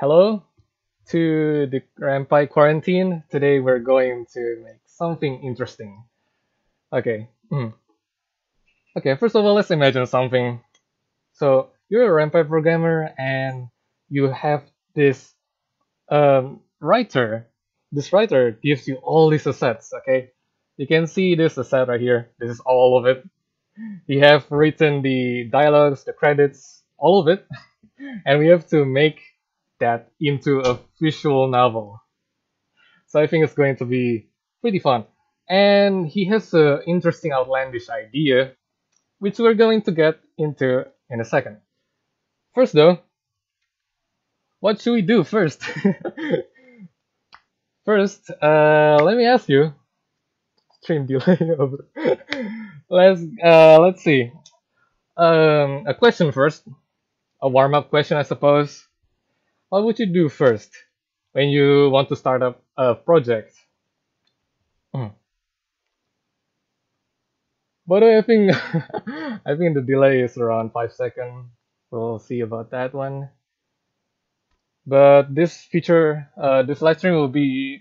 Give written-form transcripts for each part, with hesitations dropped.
Hello to the Ren'Py quarantine. Today we're going to make something interesting. Okay. Okay, first of all, let's imagine something. So you're a Ren'Py programmer and you have this writer. This writer gives you all these assets, okay? You can see this asset right here. This is all of it. We have written the dialogues, the credits, all of it. And we have to make that into a visual novel. So I think it's going to be pretty fun. And he has an interesting outlandish idea, which we're going to get into in a second. First though, what should we do first? First, let me ask you. Stream delay over. Let's see. A question first. A warm-up question, I suppose. What would you do first when you want to start up a project? But I think I think the delay is around 5 seconds. We'll see about that one. But this feature, this live stream will be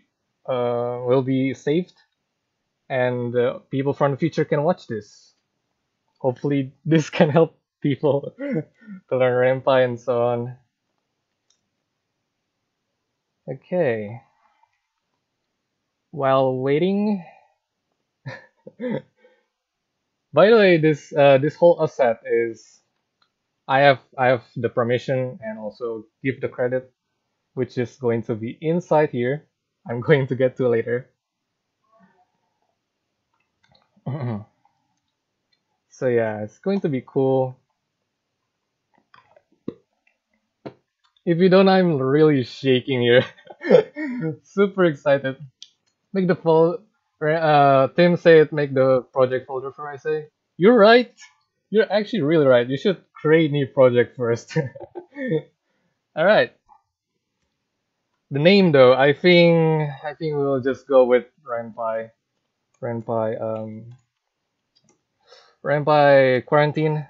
saved, and people from the future can watch this. Hopefully, this can help people to learn Ren'Py and so on. Okay. While waiting, by the way, this whole asset is I have the permission and also give the credit, which is going to be inside here. I'm going to get to it later. So yeah, it's going to be cool. If you don't, I'm really shaking here. Super excited. Make the folder. Tim said make the project folder for ISA. You're right. You're actually really right. You should create new project first. All right. The name though, I think we'll just go with Ren'Py. Ren'Py quarantine.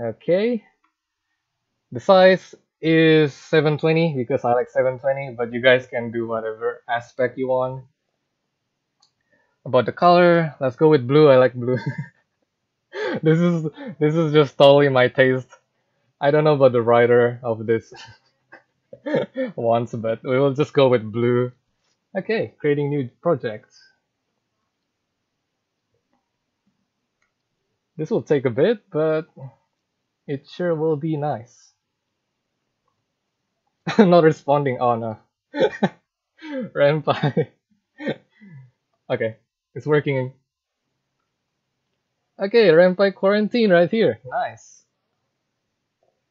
Okay. The size is 720 because I like 720, but you guys can do whatever aspect you want. About the color, let's go with blue. I like blue. This is just totally my taste. I don't know about the writer of this once, but we will just go with blue. Okay, creating new projects. This will take a bit, but it sure will be nice. Not responding. Oh no. Ren'Py. Okay, it's working. Okay, Ren'Py quarantine right here. Nice.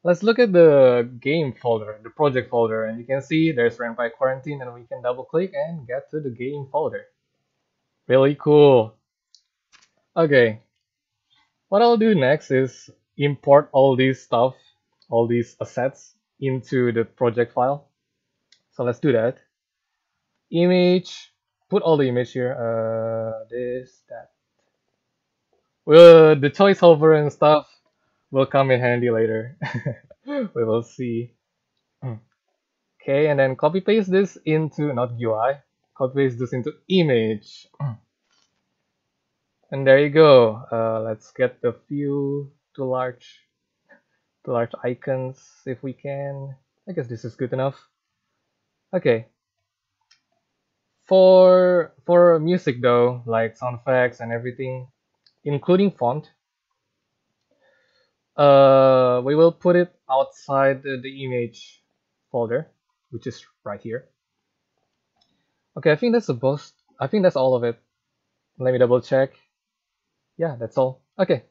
Let's look at the game folder, the project folder, and you can see there's Ren'Py quarantine, and we can double click and get to the game folder. Really cool. Okay. What I'll do next is import all these stuff, all these assets, into the project file. So let's do that. Image, put all the image here. This, that. Well, the choice hover and stuff will come in handy later. We will see. Okay, and then copy paste this into, not GUI, copy paste this into image. And there you go. Let's get the view to large. Large icons if we can. I guess this is good enough. Okay. For music though, like sound effects and everything, including font, we will put it outside the image folder, which is right here. Okay, I think that's the most. I think that's all of it. Let me double check. Yeah, that's all. Okay.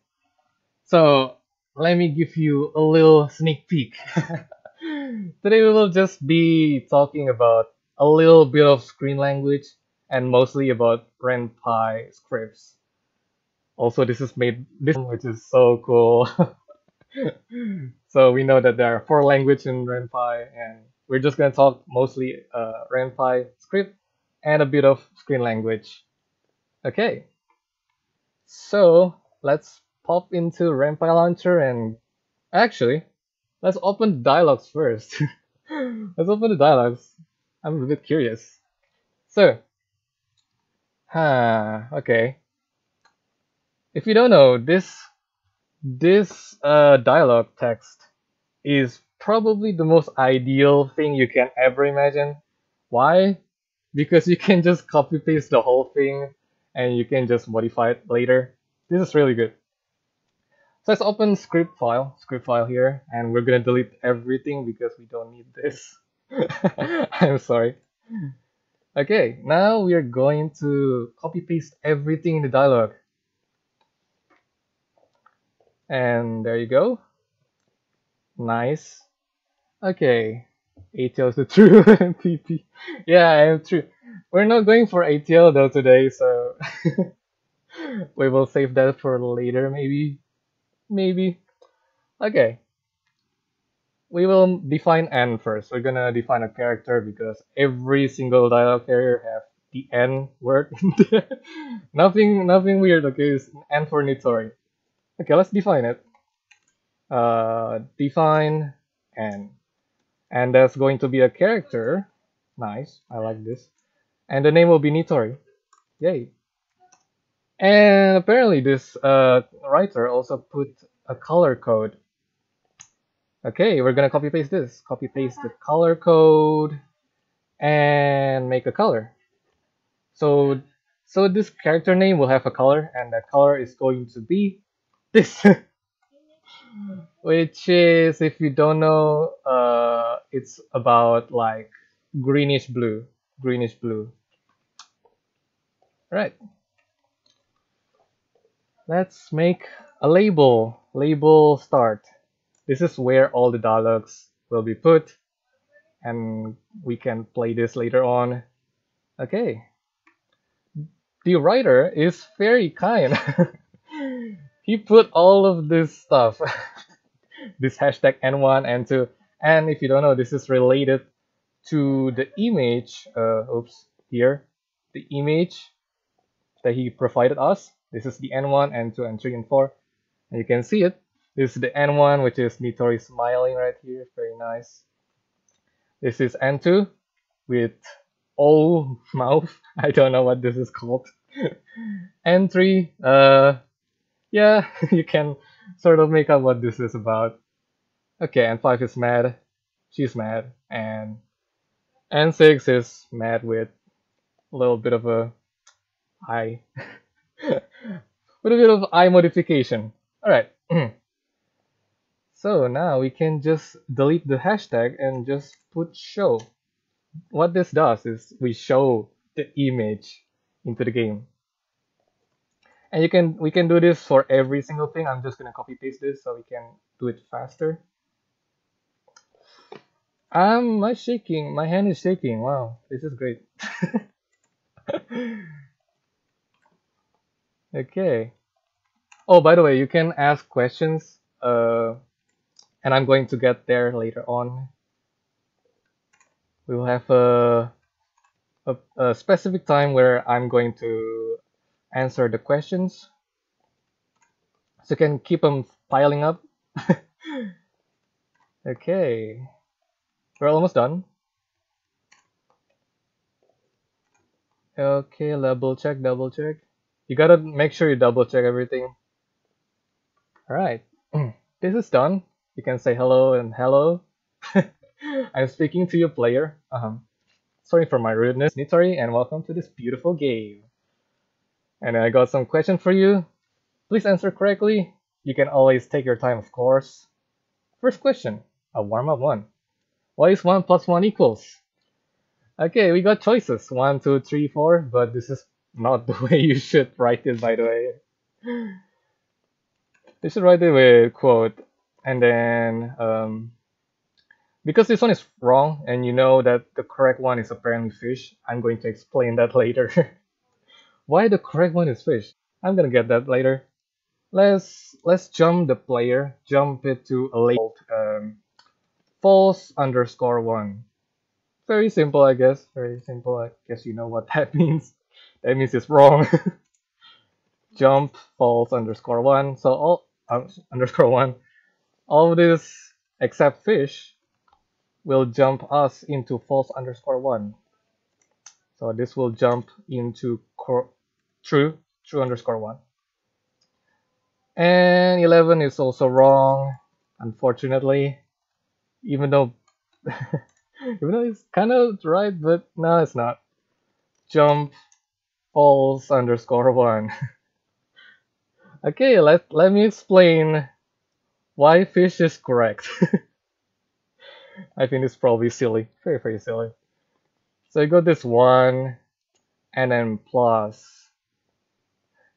So let me give you a little sneak peek. Today we will just be talking about a little bit of screen language and mostly about Ren'Py scripts. Also, this is made this, which is so cool. So we know that there are 4 languages in Ren'Py, and we're just gonna talk mostly Ren'Py script and a bit of screen language. Okay, so let's pop into Ren'Py launcher, and actually Let's open dialogues first. Let's open the dialogues. I'm a bit curious. So, okay. If you don't know, this dialogue text is probably the most ideal thing you can ever imagine. Why? Because you can just copy paste the whole thing and you can just modify it later. This is really good. So let's open script file here, and we're gonna delete everything because we don't need this. I'm sorry. Okay, now we are going to copy paste everything in the dialogue. And there you go. Nice. Okay. ATL is the true MPP. Yeah, I am true. We're not going for ATL though today, so we will save that for later, maybe. Maybe. Okay. We will define N first. We're gonna define a character because every single dialogue carrier has the N word in there. Nothing weird, okay? It's N for Nitori. Okay, let's define it. Define N. And that's going to be a character. Nice, I like this. And the name will be Nitori. Yay. And apparently this writer also put a color code. Okay, we're gonna copy paste this. Copy paste the color code and make a color. So this character name will have a color, and that color is going to be this. Which is, if you don't know, it's about like greenish blue. Right. Let's make a label start. This is where all the dialogues will be put, and we can play this later on. Okay. The writer is very kind. He put all of this stuff. This hashtag N1, N2, and if you don't know, this is related to the image, the image that he provided us. This is the N1, N2, N3, and 4, and you can see it. This is the N1, which is Nitori smiling right here, very nice. This is N2, with all mouth, I don't know what this is called. N3, yeah, you can sort of make out what this is about. Okay, N5 is mad, she's mad, and N6 is mad with a little bit of a eye, with a bit of eye modification. Alright, so now we can just delete the hashtag and just put show. What this does is we show the image into the game. And we can do this for every single thing. I'm just gonna copy paste this so we can do it faster. My hand is shaking. Wow, this is great. Okay. Oh, by the way, you can ask questions. And I'm going to get there later on. We will have a specific time where I'm going to answer the questions, so you can keep them piling up. Okay, we're almost done. Okay, double check. You gotta make sure you double check everything. Alright, this is done. You can say hello and hello. I'm speaking to your player. Sorry for my rudeness, Nitori, and welcome to this beautiful game. And I got some question for you. Please answer correctly. You can always take your time, of course. First question, a warm-up one. What is 1 + 1 = Okay, we got choices. 1, 2, 3, 4. But this is not the way you should write it, by the way. You should write it with quote. And then, because this one is wrong, and you know that the correct one is apparently fish, I'm going to explain that later. Why the correct one is fish? I'm gonna get that later. Let's jump the player, jump it to a label, false_1. Very simple, I guess. You know what that means. That means it's wrong. Jump false_1. So all underscore one. All of this except fish will jump us into false_1. So this will jump into true_1. And 11 is also wrong, unfortunately, even though it's kind of right, but no, it's not. Jump false_1. Okay, let me explain why fish is correct. I think it's probably silly, very silly. So you got this 1, and then plus,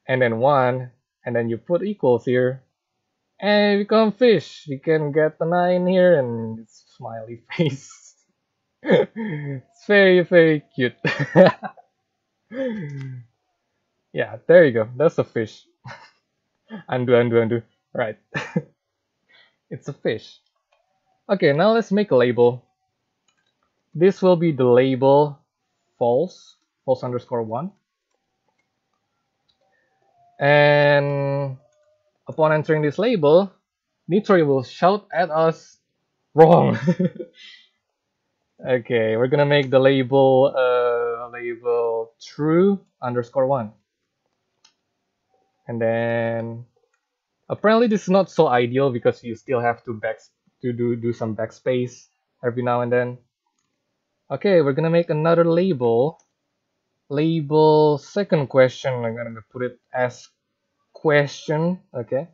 and then 1, and then you put equals here, and you become fish. You can get the 9 here, and it's smiley face. It's very cute. Yeah, there you go. That's a fish. Undo. Right. It's a fish. Okay, now let's make a label. This will be the label false_1. And upon entering this label, Nitori will shout at us, wrong. Okay, we're gonna make the label true_1. And then apparently this is not so ideal because you still have to do some backspace every now and then. Okay, we're gonna make another label second question. I'm gonna put it as question. Okay,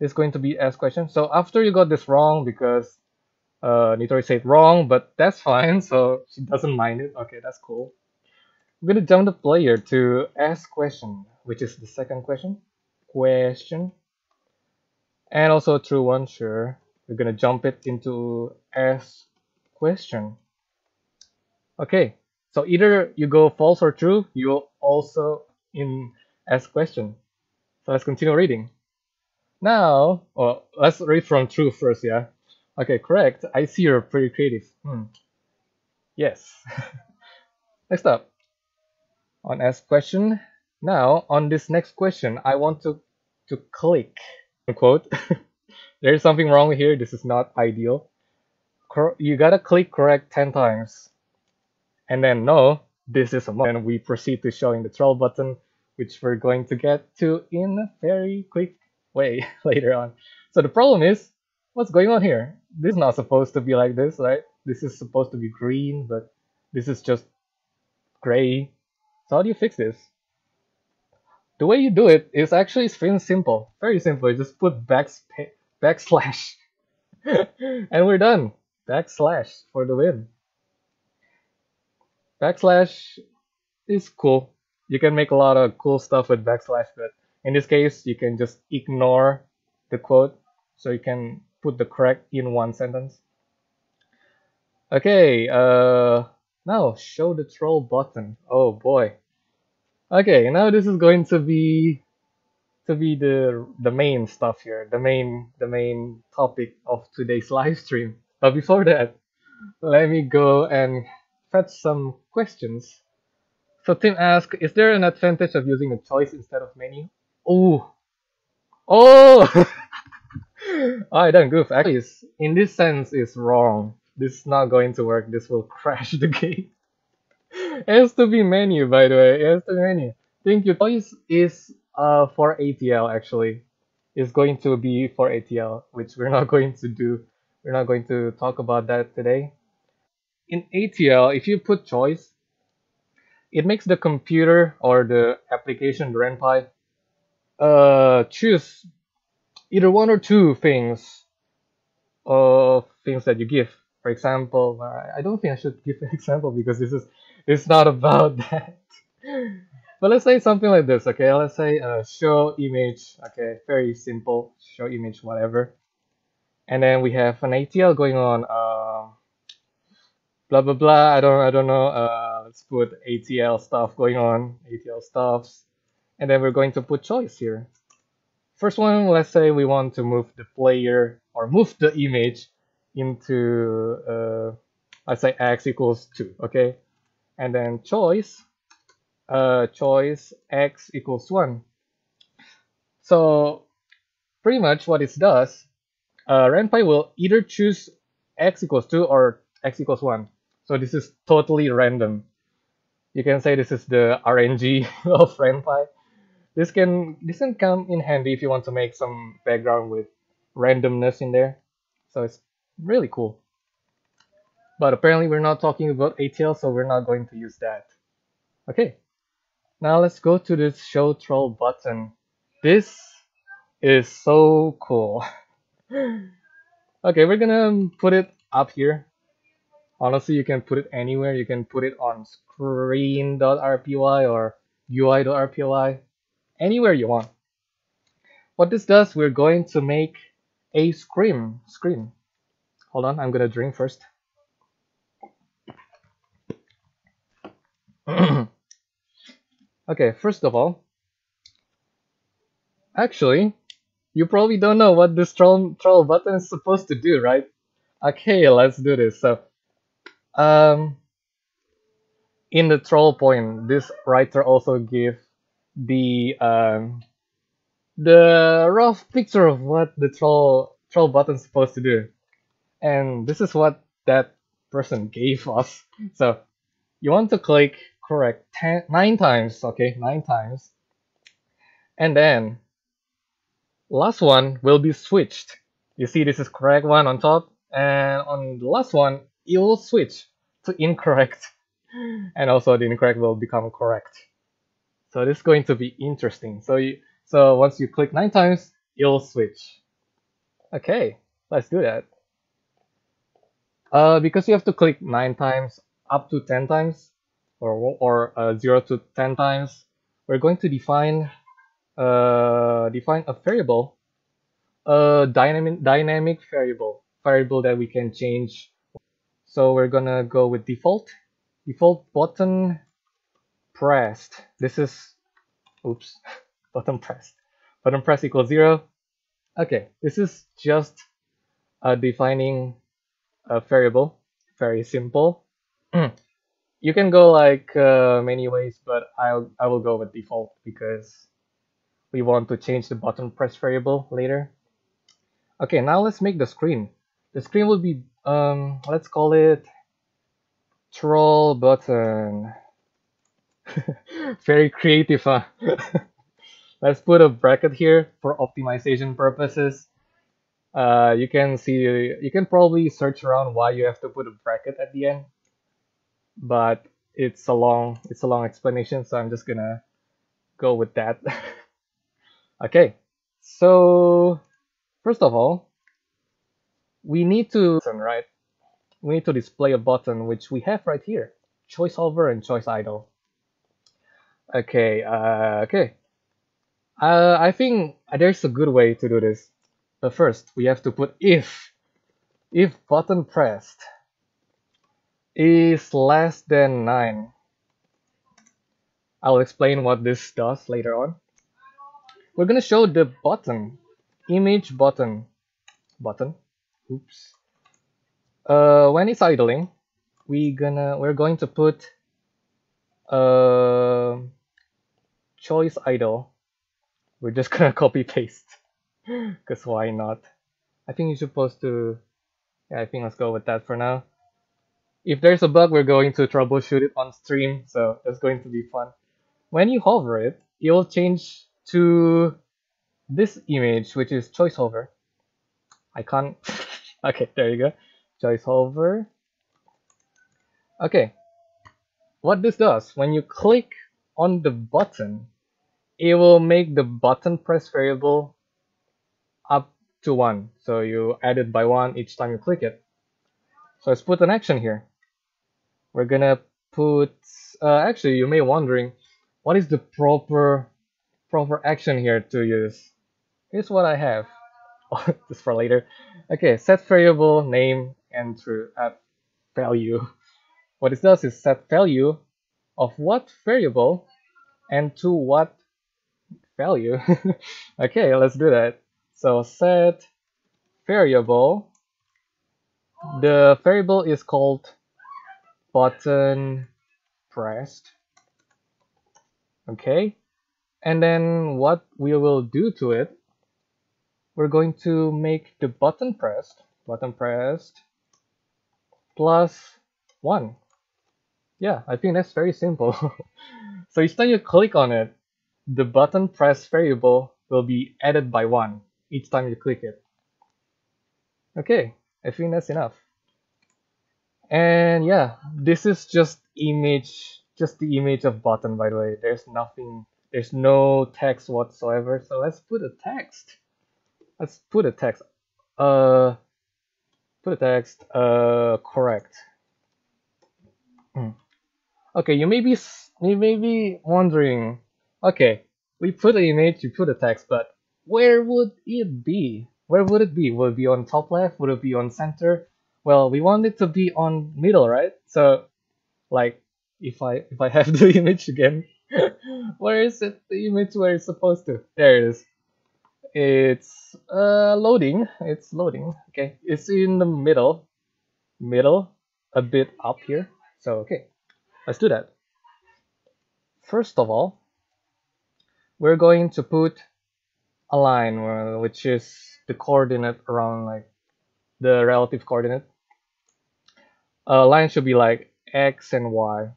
it's going to be as question. So after you got this wrong, because Nitori said wrong, but that's fine, so she doesn't mind it. Okay, that's cool. I'm gonna jump the player to ask question, which is the second question, and also true one, sure. We're gonna jump it into ask question. Okay, so either you go false or true, you'll also in ask question. So let's continue reading. Now, well, let's read from true first, yeah. Okay, correct. I see you're pretty creative. Yes. Next up, on ask question. Now, on this next question, I want to click, unquote. There's something wrong here. This is not ideal. You gotta click correct 10 times. And then, no, this is a must. And we proceed to showing the troll button, which we're going to get to in a very quick way later on. So the problem is, what's going on here? This is not supposed to be like this, right? This is supposed to be green, but this is just gray. So how do you fix this? The way you do it is actually simple, very simple. You just put backslash and we're done. Backslash for the win. Backslash is cool. You can make a lot of cool stuff with backslash, but in this case, you can just ignore the quote, so you can put the correct in one sentence. Okay, now show the troll button. Oh boy. Okay, now this is going to be the main stuff here, the main topic of today's live stream. But before that, let me go and fetch some questions. So Tim asked, is there an advantage of using a choice instead of menu? Oh! I don't goof. Actually, in this sense, it's wrong. This is not going to work. This will crash the game. It has to be menu, by the way. It has to be menu. Thank you. Choice is for ATL, actually. It's going to be for ATL, which we're not going to do. We're not going to talk about that today. In ATL, if you put choice, it makes the computer or the application, the Ren'Py, choose either one or two things that you give. For example, I don't think I should give an example because it's not about that. But let's say something like this, okay? Let's say show image, okay? Very simple, show image, whatever. And then we have an ATL going on, blah blah blah. I don't know. Let's put ATL stuff going on, ATL stuffs, and then we're going to put choice here. First one, let's say we want to move the player or move the image into let's say x equals 2, okay, and then choice x equals 1. So pretty much what it does Ren'Py will either choose x equals 2 or x equals 1. So this is totally random. You can say this is the RNG of Ren'Py. This can come in handy if you want to make some background with randomness in there. So it's really cool. But apparently we're not talking about ATL, so we're not going to use that. Okay. Now let's go to this show troll button. This is so cool. Okay, we're gonna put it up here. Honestly, you can put it anywhere. You can put it on screen.rpy or UI.rpy, anywhere you want. What this does, we're going to make a screen. Hold on, I'm gonna drink first. Okay, first of all, actually, you probably don't know what this troll button is supposed to do, right? Okay, let's do this. So, in the troll point, this writer also gives the rough picture of what the troll button is supposed to do, and this is what that person gave us. So you want to click correct 9 times, okay, 9 times, and then last one will be switched. You see, this is correct one on top, and on the last one it will switch to incorrect, and also the incorrect will become correct. So this is going to be interesting. So once you click 9 times, it'll switch. Okay, let's do that. Because you have to click 9 times up to 10 times, or 0 to 10 times, we're going to define a variable, a dynamic variable that we can change. So we're gonna go with default button pressed. This is, oops, button pressed equals 0. Okay, this is just defining a variable, very simple. You can go like many ways, but I will go with default because we want to change the button press variable later. Okay, now let's make the screen. The screen will be, let's call it troll button. Very creative, huh? Let's put a bracket here for optimization purposes. You can see, you can probably search around why you have to put a bracket at the end, but it's a long explanation, so I'm just gonna go with that. Okay, so first of all, we need to display a button, which we have right here, choice hover and choice idle. Okay, I think there's a good way to do this, but first we have to put if button pressed is less than 9. I'll explain what this does later on. We're gonna show the button image button. Oops. When it's idling, we're going to put choice idle. We're just gonna copy paste, because why not? I think you're supposed to, yeah, I think let's go with that for now. If there's a bug, we're going to troubleshoot it on stream, so that's going to be fun. When you hover it, it will change to this image, which is choice hover. I can't, okay, there you go, choice hover. Okay, what this does, when you click on the button, it will make the button press variable up to 1, so you add it by 1 each time you click it. So let's put an action here. We're gonna put, actually you may be wondering, what is the proper action here to use? Here's what I have, just for later. Okay, set variable name and true value. What it does is set value of what variable and to what value. Okay, let's do that. So set variable, the variable is called button pressed. Okay, and then what we will do to it we're going to make the button pressed plus 1. Yeah, I think that's very simple. So each time you click on it, the button press variable will be added by 1 each time you click it. Okay, I think that's enough. And yeah, this is just the image of button, by the way. There's nothing, there's no text whatsoever. So let's put a text. Let's put a text. Correct. Okay, you may be wondering, okay, we put an image, we put a text, but where would it be? Where would it be? Would it be on top left? Would it be on center? Well, we want it to be on middle, right? So, like, if I have the image again, where is it? The image where it's supposed to? There it is. It's loading. It's loading. Okay, it's in the middle, a bit up here. So okay, let's do that. First of all, we're going to put a line, which is the coordinate around, like, the relative coordinate. A line should be like x and y.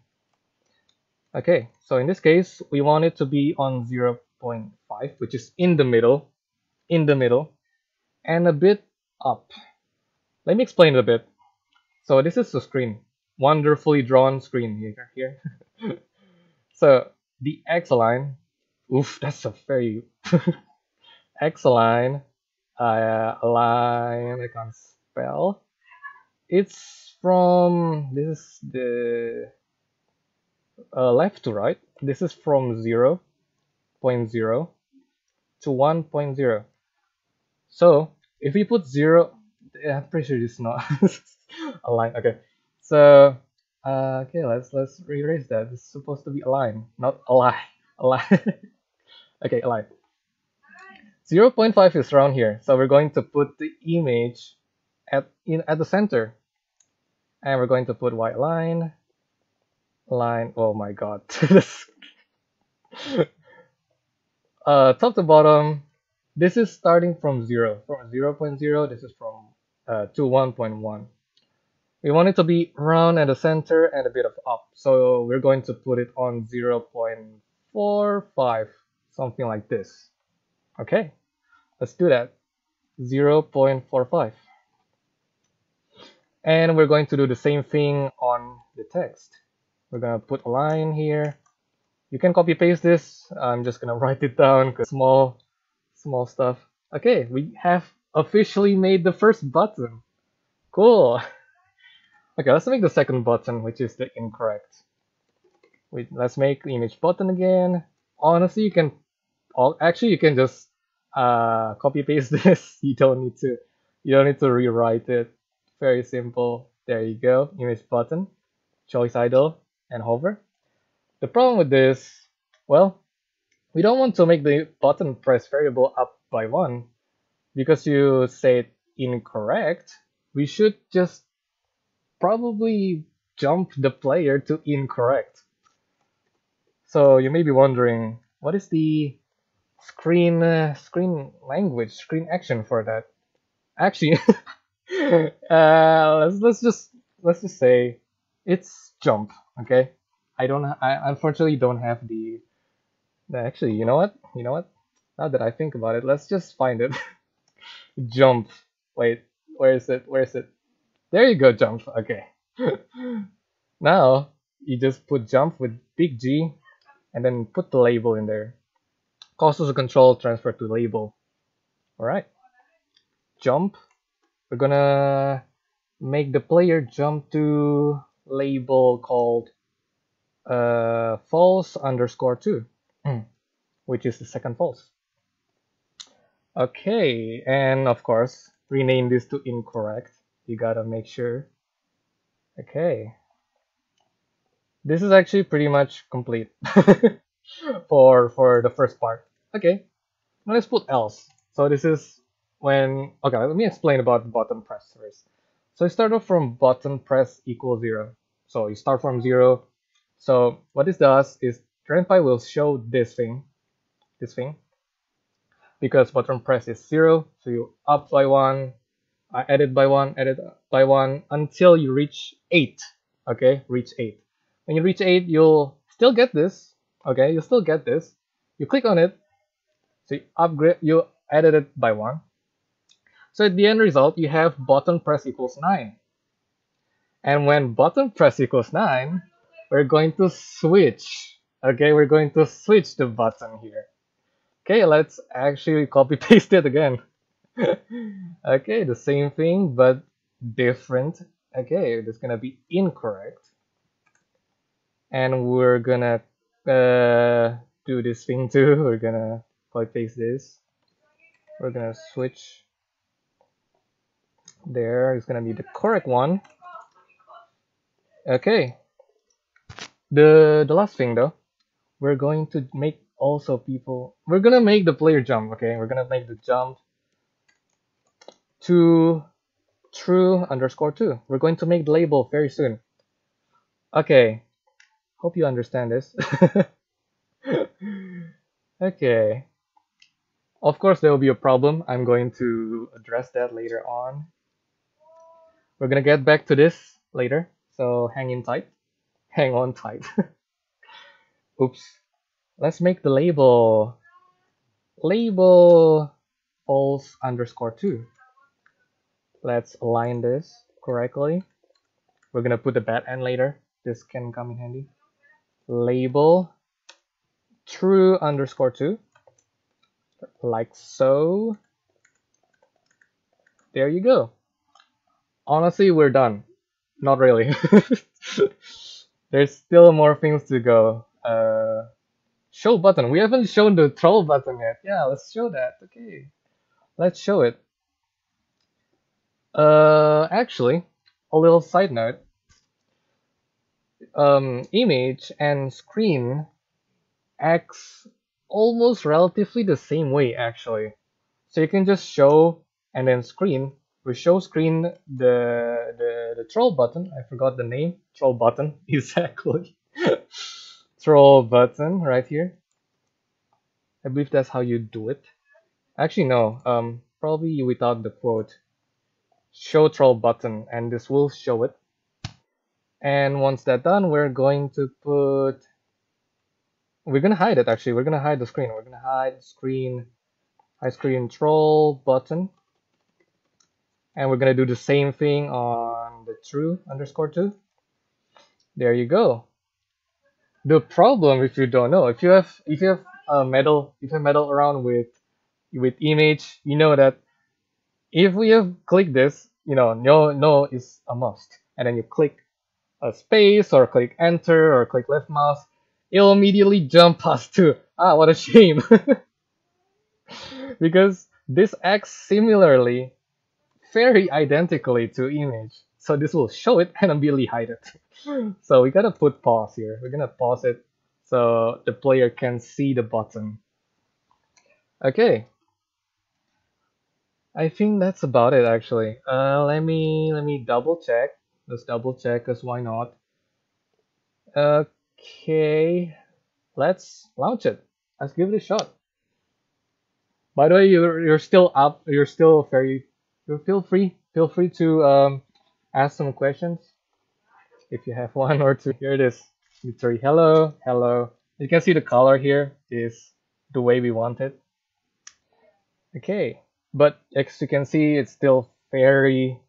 Okay, so in this case, we want it to be on 0.5, which is in the middle. And a bit up. Let me explain it a bit. So this is the screen, wonderfully drawn screen here. So the x line, oof, that's a very x line, I can't spell. It's from, this is the left to right. This is from 0.0 to 1.0. So if we put 0, I'm pretty sure it's not a line. Okay, so okay, let's erase that. It's supposed to be a line, not a line. Okay, a line. 0.5 is around here, so we're going to put the image at the center, and we're going to put white line, oh my god. Top to bottom, this is starting from 0.0, this is from to 1.1. We want it to be round at the center and a bit of up, so we're going to put it on 0.45, something like this. Okay, let's do that. 0.45. And we're going to do the same thing on the text. We're gonna put a line here. You can copy paste this. I'm just gonna write it down, cause small stuff. Okay, we have officially made the first button. Cool. Okay, let's make the second button, which is the incorrect. Wait, let's make the image button again. Honestly, you can just copy paste this. You don't need to rewrite it. Very simple. There you go. Image button, choice idle, and hover. The problem with this, well, we don't want to make the button press variable up by 1, because you said incorrect. We should just probably jump the player to incorrect. So you may be wondering, what is the screen action for that? Actually, let's just say it's jump. Okay, I unfortunately don't have the, actually, you know what, now that I think about it, let's just find it. Jump, wait, where is it? There you go, jump. Okay. Now you just put jump with big G and then put the label in there. Cost as a control, transfer to label. Alright, jump. We're gonna make the player jump to label called false_2, which is the second false. Okay, and of course rename this to incorrect. You gotta make sure. Okay, this is actually pretty much complete for the first part. Okay, now let's put else. So this is when, okay, let me explain about button press first. So you start off from button press equals 0. So you start from 0. So what this does is Ren'Py will show this thing, because button press is 0, so you up by 1, edit by 1, edit by 1 until you reach 8. Okay, reach 8. When you reach 8, you'll still get this. Okay, you'll still get this. You click on it, so you upgrade, you edit it by 1. So at the end result, you have button press equals 9. And when button press equals 9, we're going to switch. Okay, we're going to switch the button here. Okay, let's actually copy paste it again. Okay, the same thing but different. Okay, that's gonna be incorrect. And we're gonna do this thing too. We're gonna copy paste this. We're gonna switch. There is gonna be the correct one. Okay, the last thing though, we're going to make also people, we're gonna make the player jump. Okay, we're gonna make the jump to true underscore 2. We're going to make the label very soon. Okay, hope you understand this. Okay, of course there will be a problem. I'm going to address that later on. We're gonna get back to this later, so hang on tight. Oops, let's make the label false underscore 2. Let's align this correctly. We're gonna put the bad end later, this can come in handy. Label true underscore 2, like so. There you go. Honestly, we're done. Not really. There's still more things to go. Show button, we haven't shown the troll button yet. Yeah, let's show that. Okay, let's show it. Actually, a little side note, image and screen acts almost relatively the same way actually. So you can just show and then screen. We show screen the troll button. I forgot the name. Troll button, exactly. Troll button right here. I believe that's how you do it. Actually no, probably without the quote. Show troll button, and this will show it. And once that's done, we're going to put, we're gonna hide it actually. We're gonna hide the screen. We're gonna hide screen, hide screen troll button, and we're gonna do the same thing on the true underscore 2. There you go. The problem, if you don't know, if you meddle around with image, you know that if we have clicked this, you know, no is a must, and then you click a space or click enter or click left mouse, it'll immediately jump past 2. Ah, what a shame. Because this acts similarly, very identically to image, so this will show it and immediately hide it. So we gotta put pause here. We're gonna pause it so the player can see the button. Okay, I think that's about it actually. Let me double check. Let's double check, because why not? Okay, let's launch it. Let's give it a shot. By the way, you're still up. You're still very. You feel free to ask some questions if you have one or two. Here it is. Nitori, hello, hello. You can see the color here is the way we want it. Okay. But as you can see, it's still very,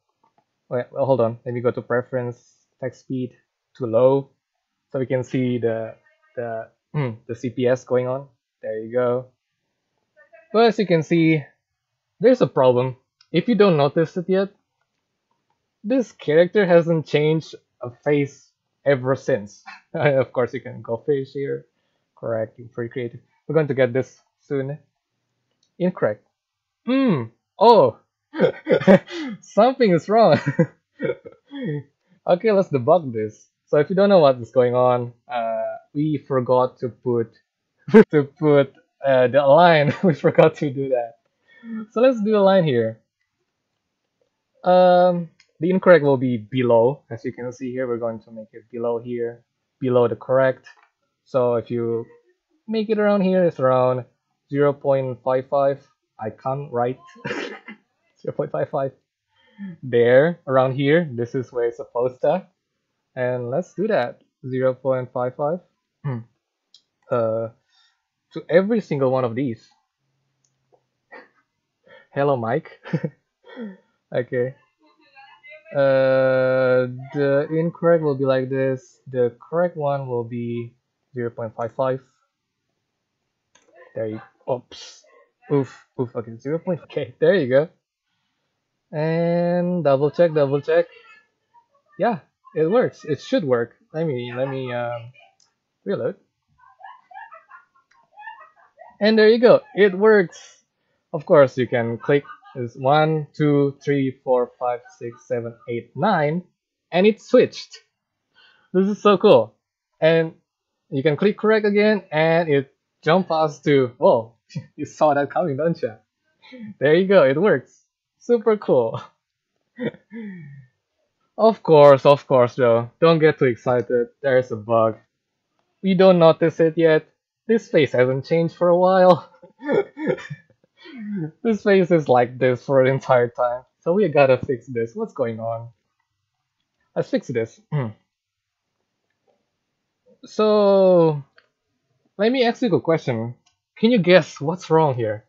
well, hold on, let me go to preference, text speed to low, so we can see the CPS going on. There you go. But as you can see, there's a problem. If you don't notice it yet, this character hasn't changed a face ever since. Of course, you can go fish here. Correct, you're pretty creative. We're going to get this soon. Incorrect. Oh, something is wrong. Okay, let's debug this. So if you don't know what is going on, we forgot to put the line. We forgot to do that. So let's do a line here. The incorrect will be below, as you can see here. We're going to make it below here, below the correct. So if you make it around here, it's around 0.55. I can't write 0.55 there around here. This is where it's supposed to, and let's do that. 0.55 to every single one of these. Hello, Mike. Okay. The incorrect will be like this. The correct one will be 0.55. There you. Oops. Oof. Oof. Okay. 0.5. Okay. There you go. And double check. Double check. Yeah. It works. It should work. Let me reload. And there you go. It works. Of course, you can click. Is 1, 2, 3, 4, 5, 6, 7, 8, 9, and it switched. This is so cool. And you can click correct again, and it jumps us to, oh, you saw that coming, don't you? There you go, it works. Super cool. Of course, though, don't get too excited. There is a bug. We don't notice it yet. This face hasn't changed for a while. This face is like this for the entire time, so we gotta fix this. What's going on? Let's fix this. So let me ask you a question. Can you guess what's wrong here?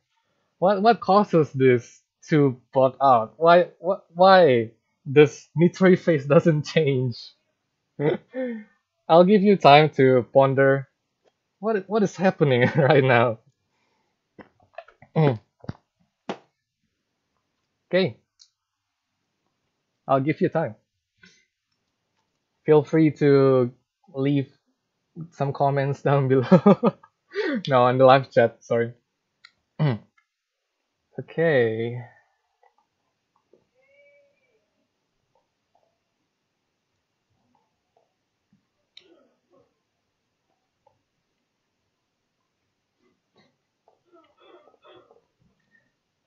What causes this to bug out? Why this Nitori face doesn't change? I'll give you time to ponder what is happening right now. Okay, I'll give you time. Feel free to leave some comments down below. No, on the live chat, sorry. Okay.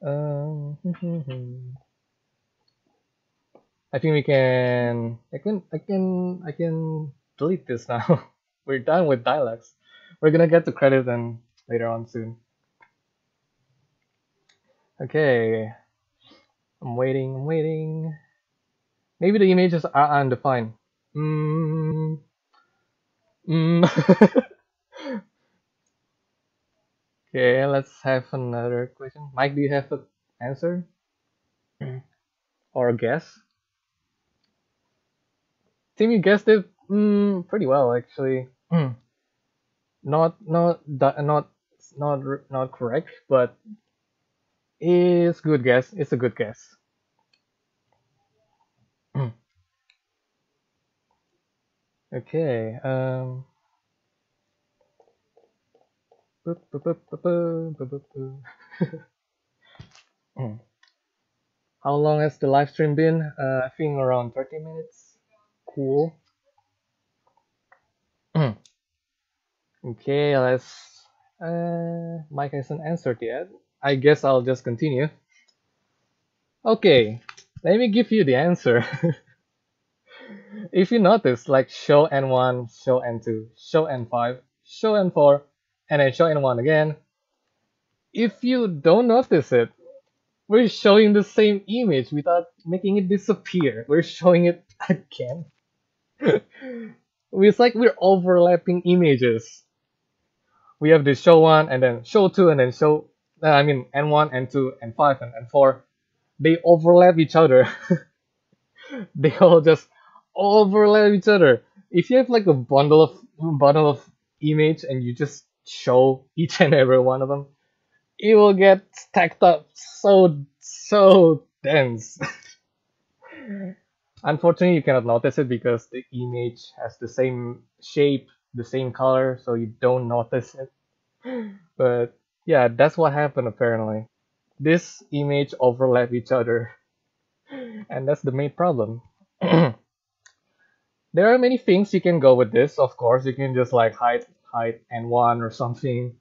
I think we can. I can delete this now. We're done with dialects. We're gonna get to credit and later on soon. Okay. I'm waiting. Maybe the images are undefined. Okay, let's have another question. Mike, do you have an answer? Or a guess? Tim, you guessed it pretty well, actually. Not correct, but it's good guess. It's a good guess. Okay. How long has the live stream been? I think around 30 minutes. Cool. Okay, let's. Mike hasn't answered yet. I guess I'll just continue. Okay, let me give you the answer. If you notice, like show N1, show N2, show N5, show N4. And then show N1 again. If you don't notice it, we're showing the same image without making it disappear. We're showing it again. It's like we're overlapping images. We have the show 1 and then show 2 and then show... I mean N1, N2, N5 and N4. They overlap each other. They all just overlap each other. If you have like a bundle of image and you just show each and every one of them, it will get stacked up so dense. Unfortunately, you cannot notice it because the image has the same shape, the same color, so you don't notice it. But yeah, that's what happened apparently. This image overlap each other, and that's the main problem. There are many things you can go with this. Of course, you can just like hide N1 or something.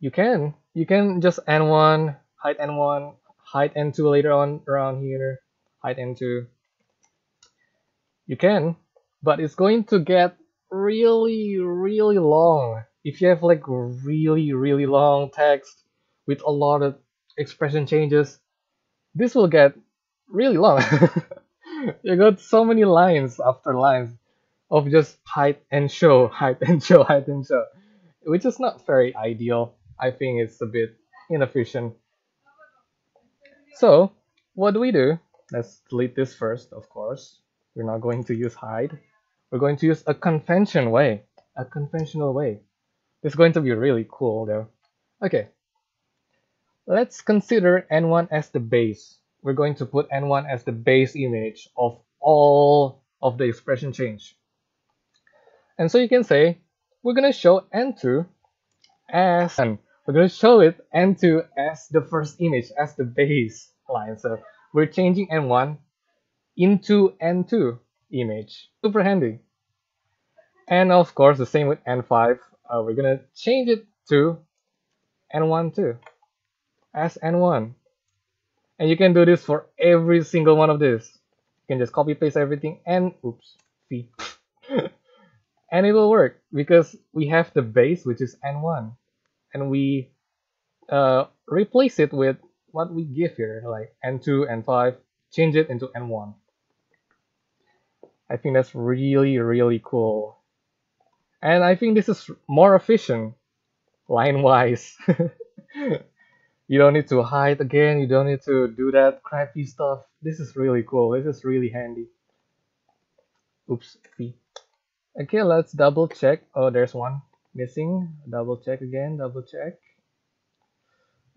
You can just N1, hide N2 later on around here, hide N2. You can, but it's going to get really long if you have like really long text with a lot of expression changes, this will get really long. You got so many lines after lines of just hide and show, which is not very ideal. I think it's a bit inefficient. So what do we do? Let's delete this first, of course. We're not going to use hide. We're going to use a conventional way. It's going to be really cool though. Okay. Let's consider N1 as the base. We're going to put N1 as the base image of all of the expression change. And so you can say, we're going to show N2 as, and we're going to show it N2 as the first image, as the base line. So we're changing N1 into N2 image. Super handy. And of course, the same with N5. We're going to change it to N1 too, as N1. And you can do this for every single one of these. You can just copy paste everything and oops, V. And it will work because we have the base, which is N1, and we replace it with what we give here, like N2, N5, change it into N1. I think that's really, really cool. And I think this is more efficient line-wise. You don't need to hide again, you don't need to do that crappy stuff. This is really cool, this is really handy. Oops, P. Okay, let's double check. Oh, there's one missing. Double check again, double check.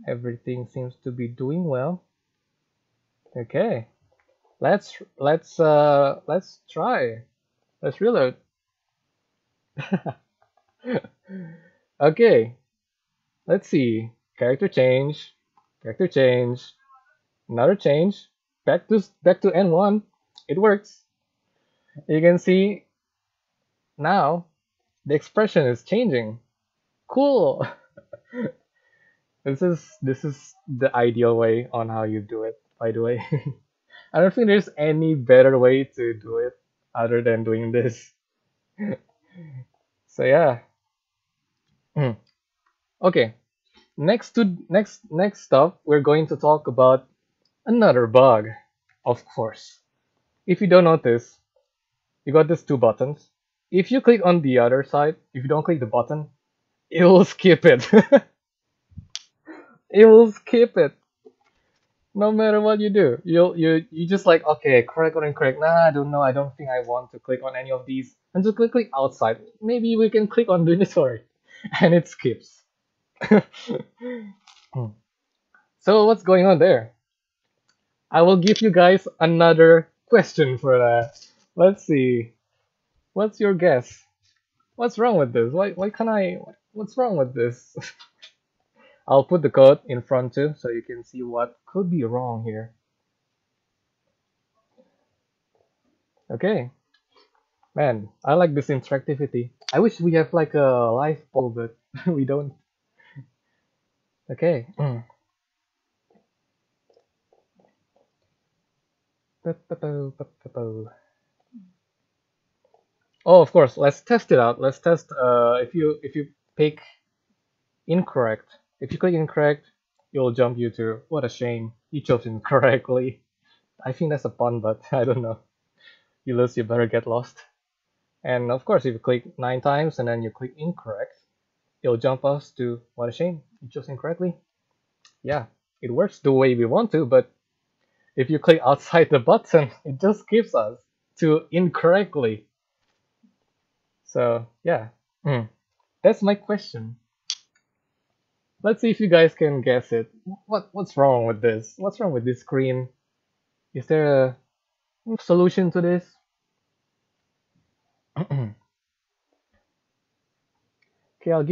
Everything seems to be doing well. Okay, let's try. Let's reload. Okay, let's see. Character change, another change, back to N1. It works. You can see now the expression is changing. Cool. This is the ideal way on how you do it, by the way. I don't think there's any better way to do it other than doing this. So yeah. Okay. Next up, we're going to talk about another bug, of course. If you don't notice, you got these two buttons. If you click on the other side, if you don't click the button, it will skip it. It will skip it. No matter what you do, you just like, okay, correct or incorrect. Nah, I don't know. I don't think I want to click on any of these. And just click outside. Maybe we can click on Nitori, and it skips. So what's going on there? I will give you guys another question for that. Let's see. What's your guess? What's wrong with this? What's wrong with this? I'll put the code in front too, so you can see what could be wrong here. Okay. Man, I like this interactivity. I wish we have like a live poll, but we don't. Okay. Oh, of course. Let's test it out. Let's test. If you pick incorrect, if you click incorrect, it'll jump you to what a shame you chose incorrectly. I think that's a pun, but I don't know. You lose, you better get lost. And of course, if you click 9 times and then you click incorrect, it'll jump us to what a shame you chose incorrectly. Yeah, it works the way we want to, but if you click outside the button, it just gives us to incorrectly. So yeah, that's my question. Let's see if you guys can guess it. What's wrong with this? What's wrong with this screen? Is there a solution to this? Okay, I'll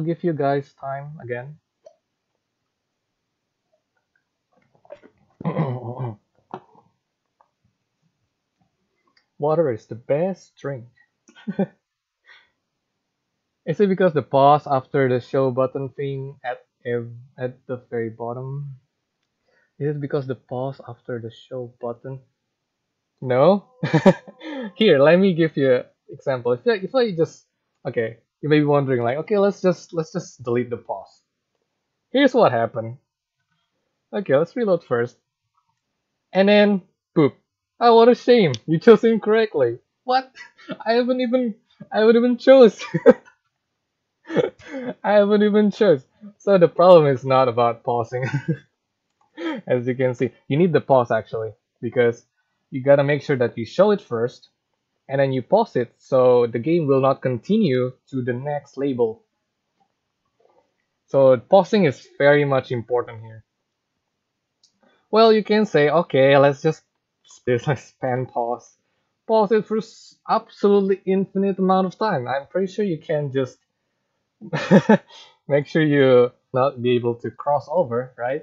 give you guys time again. Water is the best drink. Is it because the pause after the show button thing at the very bottom? Is it because the pause after the show button? No. Here, let me give you an example. If I just, okay. You may be wondering like, okay, let's just delete the pause. Here's what happened. Okay, let's reload first. And then, boop. Oh, what a shame. You chose incorrectly. What? I haven't even chose. I haven't even chose. So the problem is not about pausing. As you can see, you need the pause actually, because you gotta make sure that you show it first and then you pause it so the game will not continue to the next label. So pausing is very much important here. Well, you can say, okay, let's just spam pause. Pause it for absolutely infinite amount of time. I'm pretty sure you can just make sure you not be able to cross over, right?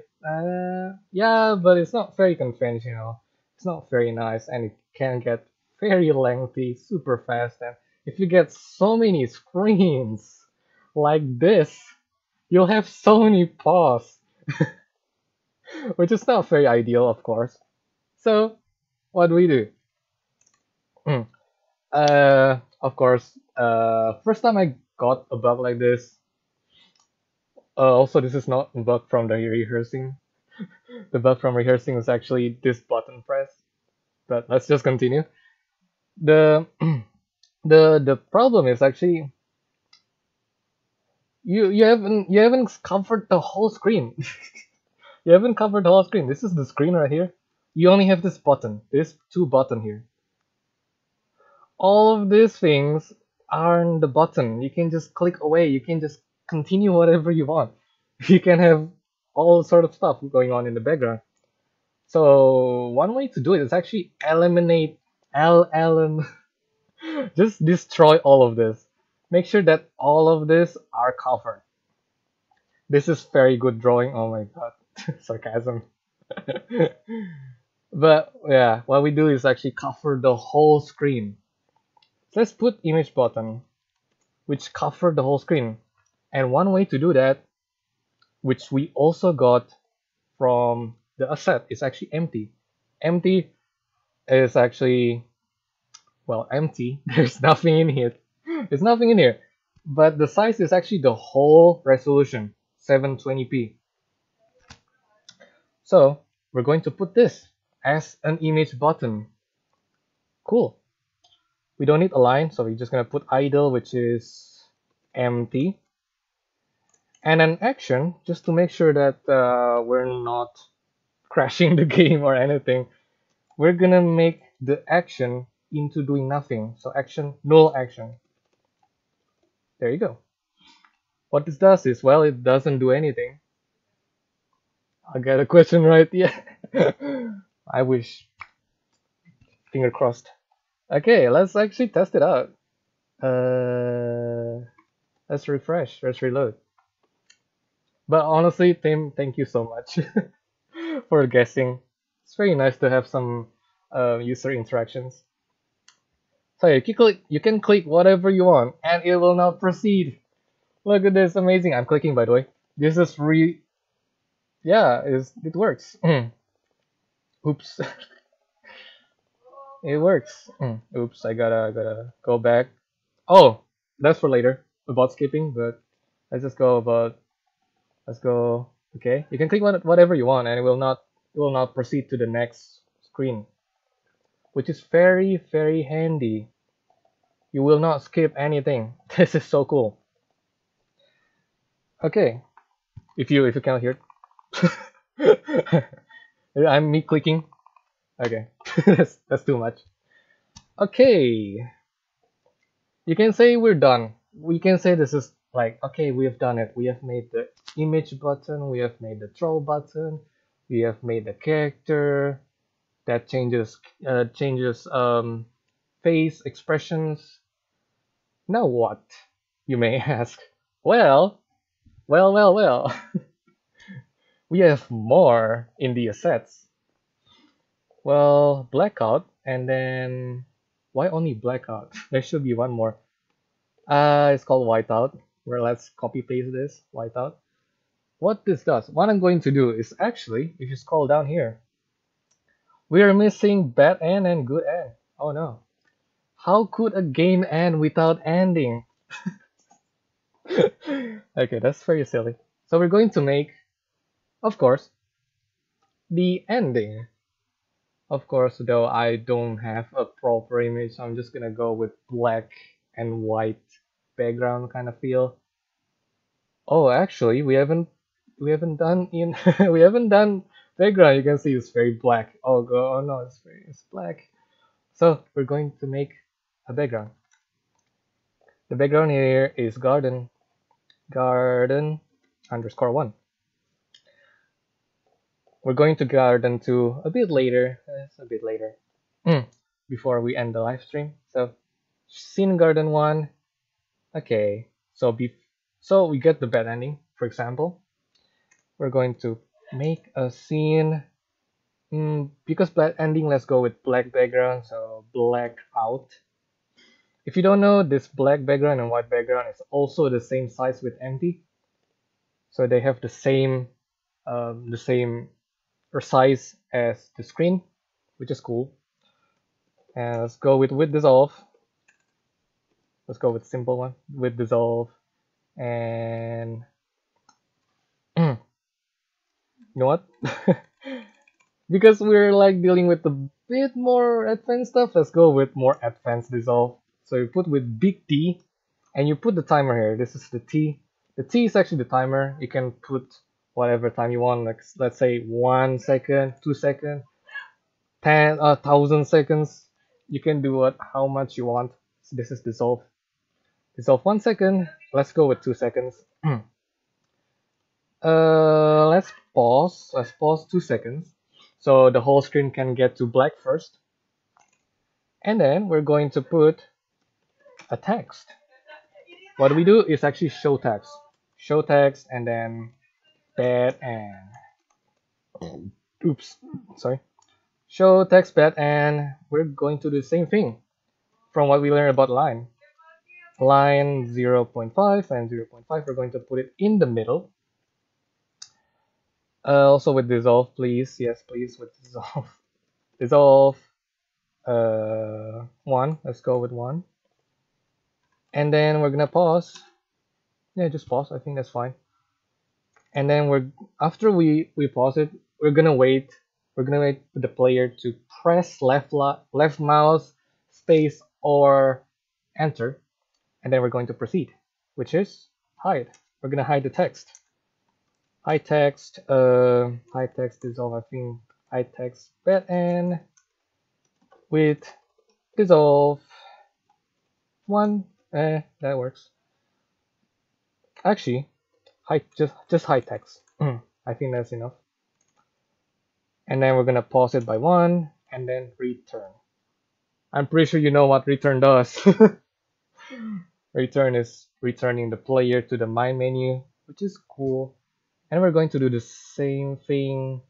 Yeah, but it's not very conventional. It's not very nice, and it can get very lengthy, super fast. And if you get so many screens like this, you'll have so many pause. Which is not very ideal, of course. So, what do we do? Of course, first time I got a bug like this. Also, this is not a bug from the rehearsing. The bug from rehearsing is actually this button press. But let's just continue. The problem is actually you haven't covered the whole screen. You haven't covered the whole screen. This is the screen right here. You only have this button. This two button here. All of these things aren't the button. You can just click away. You can just continue whatever you want. You can have all sort of stuff going on in the background. So one way to do it is actually eliminate just destroy all of this. Make sure that all of this are covered. This is very good drawing. Oh my god. Sarcasm. But yeah, what we do is actually cover the whole screen. Let's put image button, which cover the whole screen. And one way to do that, which we also got from the asset, is actually empty. Empty is actually, well, empty. There's nothing in here. There's nothing in here. But the size is actually the whole resolution, 720p. So we're going to put this as an image button. Cool. We don't need align, so we're just gonna put idle, which is empty, and an action just to make sure that we're not crashing the game or anything. We're gonna make the action into doing nothing. So action, null action. There you go. What this does is, well, it doesn't do anything. I got a question right, yeah. I wish. Finger crossed. Okay, let's actually test it out. Let's refresh, let's reload. But honestly, Tim, thank you so much for guessing. It's very nice to have some user interactions. So you can click whatever you want and it will now proceed. Look at this, amazing. I'm clicking, by the way. This is yeah, it works. Oops. It works. Oops, I gotta go back. Oh, that's for later about skipping, but let's just go about. Let's go. Okay, you can click whatever you want, and it will not proceed to the next screen, which is very, very handy. You will not skip anything. This is so cool. Okay, if you cannot hear it. I'm me clicking. Okay, that's too much. Okay, you can say we're done. We can say this is like, okay, we have done it. We have made the image button, we have made the troll button, we have made the character that changes face expressions. Now what, you may ask? Well. We have more in the assets. Well, blackout, and then why only blackout? There should be one more. It's called whiteout. Well, let's copy paste this whiteout. What this does, what I'm going to do is actually, if you scroll down here, we are missing bad end and good end. Oh no! How could a game end without ending? Okay, that's very silly. So we're going to make, of course, the ending. Of course, though, I don't have a proper image, so I'm just gonna go with black and white background kind of feel. Oh, actually, we haven't done we haven't done background. You can see it's very black. Oh god, oh no, it's black. So we're going to make a background. The background here is garden underscore 1. We're going to garden 2 a bit later. It's a bit later before we end the live stream. So scene garden 1. Okay, so so we get the bad ending. For example, we're going to make a scene. Because bad ending, let's go with black background. So black out. If you don't know, this black background and white background is also the same size with empty, so they have the same size as the screen, which is cool. And let's go with dissolve. Let's go with simple one with dissolve, and you know what? Because we're like dealing with a bit more advanced stuff, let's go with more advanced dissolve. So you put with big T, and you put the timer here. This is the T. The T is actually the timer. You can put whatever time you want. Like let's say 1 second, 2 seconds, 10,000 seconds. You can do what how much you want. So this is dissolve. Dissolve 1 second. Let's go with 2 seconds. Let's pause. Let's pause 2 seconds, so the whole screen can get to black first. And then we're going to put a text. What we do is actually show text, and then bad end. Oops, sorry. Show text bad end. We're going to do the same thing from what we learned about line. Line 0.5 and 0.5. We're going to put it in the middle. Also with dissolve, please. Yes, please with dissolve. Dissolve 1. Let's go with 1. And then we're gonna pause. Yeah, just pause. I think that's fine. And then we're after we pause it, we're gonna wait for the player to press left mouse space or enter, and then we're going to proceed, which is hide. We're gonna hide the text. Hide text dissolve. I think hide text bad end with dissolve 1. That works. Actually, just hide text. I think that's enough. And then we're gonna pause it by 1, and then return. I'm pretty sure you know what return does. Return is returning the player to the main menu, which is cool. And we're going to do the same thing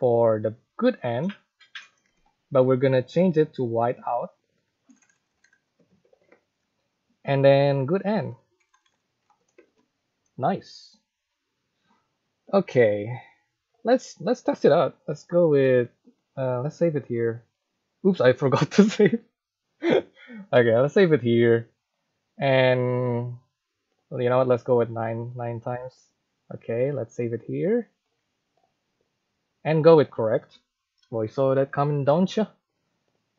for the good end, but we're gonna change it to white out. And then good end. Nice. Okay, let's test it out. Let's go with let's save it here. Oops, I forgot to save. Okay, let's save it here. And well, you know what? Let's go with nine times. Okay, let's save it here. And go with correct. Well, you saw that coming, don't you?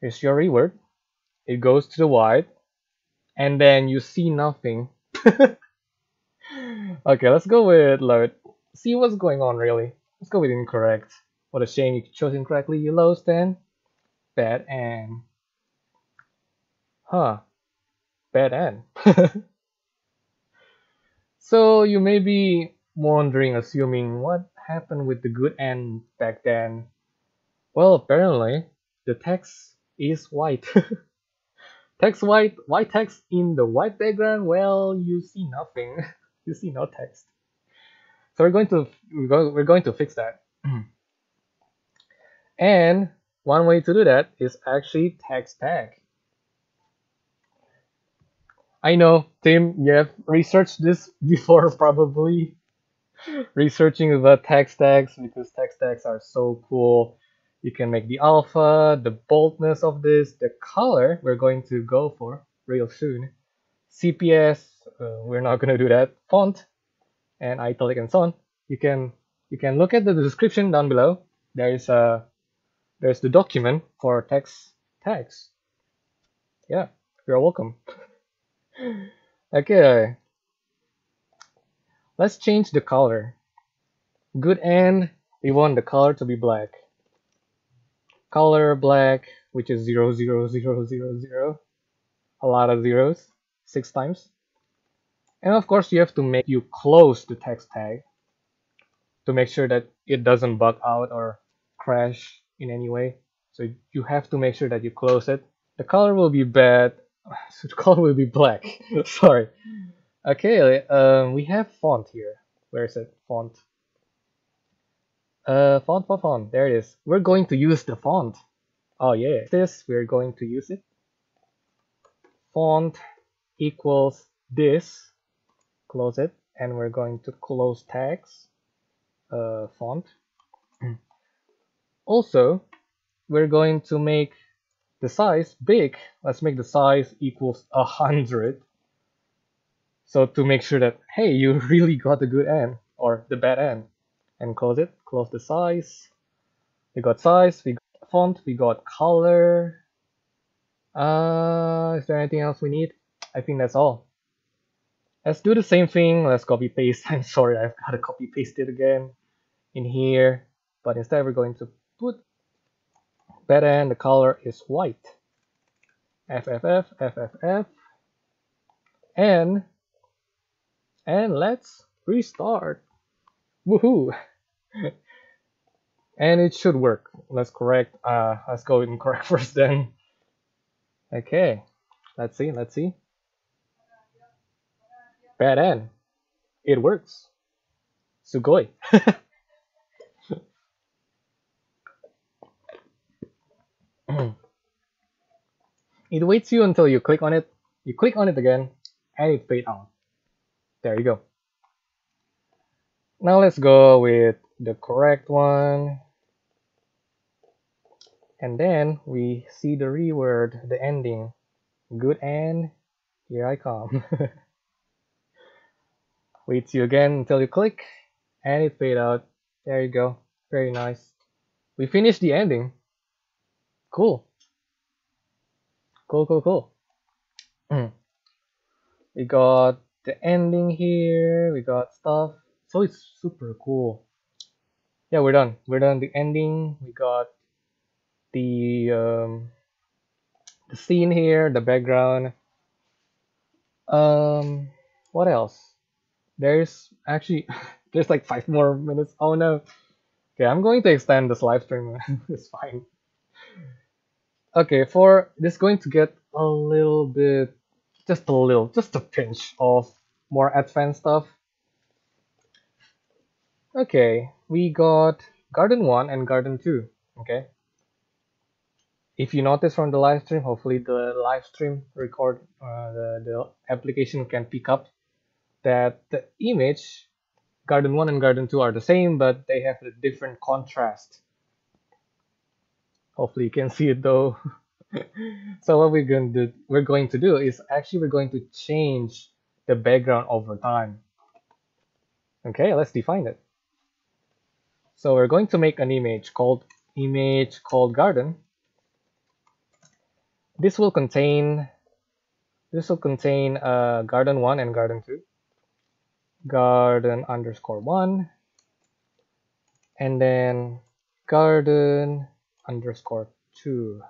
Here's your reward. It goes to the wide. And then you see nothing. Okay, let's go with load. See what's going on, really. Let's go with incorrect. What a shame you chose incorrectly. You lost then. Bad end. Huh. Bad end. So you may be wondering, assuming, what happened with the good end back then? Well, apparently, the text is white. Text white text in the white background. Well, you see nothing. You see no text. So we're going to fix that. And one way to do that is actually text tag. I know, Tim, you have researched this before, probably. Researching about text tags, because text tags are so cool. You can make the alpha, the boldness of this, the color we're going to go for real soon. CPS, we're not going to do that. Font and italic and so on. You can you can look at the description down below. There's the document for text tags. Yeah, you're welcome. Okay, let's change the color. Good, and we want the color to be black. Color black, which is 0, 0, 0, 0, 0. A lot of zeros, 6 times. And of course you have to make you close the text tag to make sure that it doesn't bug out or crash in any way. So you have to make sure that you close it. The color will be bad, so the color will be black. Sorry. Okay, we have font here. Where is it? Font. Font. There it is. We're going to use the font. Oh yeah. This, we're going to use it. Font equals this. Close it. And we're going to close tags. Font. Also, we're going to make the size big. Let's make the size equals 100. So to make sure that, hey, you really got the good end or the bad end. And close it, close the size. We got size, we got font, we got color. Is there anything else we need? I think that's all. Let's do the same thing. Let's copy paste. I'm sorry, I've got to copy paste it again in here. But instead we're going to put bad end, the color is white. FFF. And let's restart. Woohoo! And it should work. Let's correct. Let's go and correct first then. Okay. Let's see. Bad end. It works. Sugoi. It waits you until you click on it. You click on it again, and it fades out. There you go. Now let's go with the correct one, and then we see the reward, the ending. Good, and here I come. Waits you again until you click, and it fades out. There you go. Very nice. We finished the ending. Cool. We got the ending here. We got stuff. So it's super cool. Yeah, we're done. We're done the ending. We got the scene here, the background. What else? There's actually there's like 5 more minutes. Oh no. Okay, I'm going to extend this live stream. It's fine. Okay, for this is going to get a little bit, just a pinch of more advanced stuff. Okay, we got Garden 1 and Garden 2, okay? If you notice from the live stream, hopefully the live stream record, the application can pick up that the image, Garden 1 and Garden 2 are the same, but they have a different contrast. Hopefully you can see it though. So what we're going to do is actually we're going to change the background over time. Okay, let's define it. So we're going to make an image called garden. This will contain garden 1 and garden 2. Garden underscore 1. And then garden underscore 2.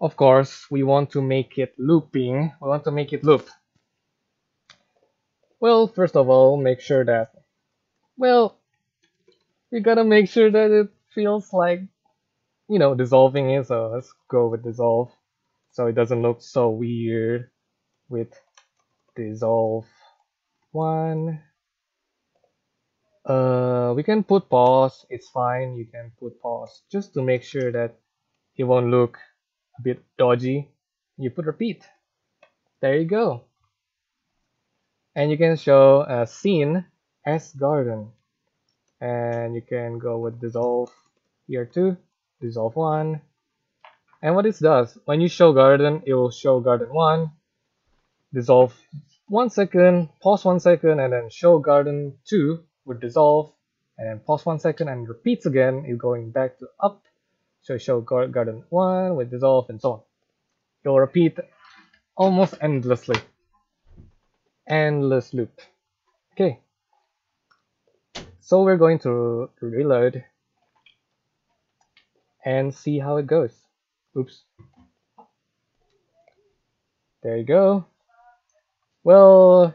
Of course, we want to make it looping. We want to make it loop. Well, first of all, make sure that, well, you gotta make sure that it feels like, you know, dissolving is, so let's go with dissolve, so it doesn't look so weird with dissolve 1. We can put pause, it's fine, you can put pause, just to make sure that it won't look a bit dodgy. You put repeat, there you go. And you can show a scene as garden. And you can go with dissolve here too, dissolve 1. And what this does, when you show garden, it will show garden 1, dissolve 1 second, pause 1 second, and then show garden 2 with dissolve, and then pause 1 second and repeats again. You're going back to up, so show garden one with dissolve and so on. You'll repeat almost endlessly. Endless loop. Okay. So we're going to reload and see how it goes. Oops. There you go. Well,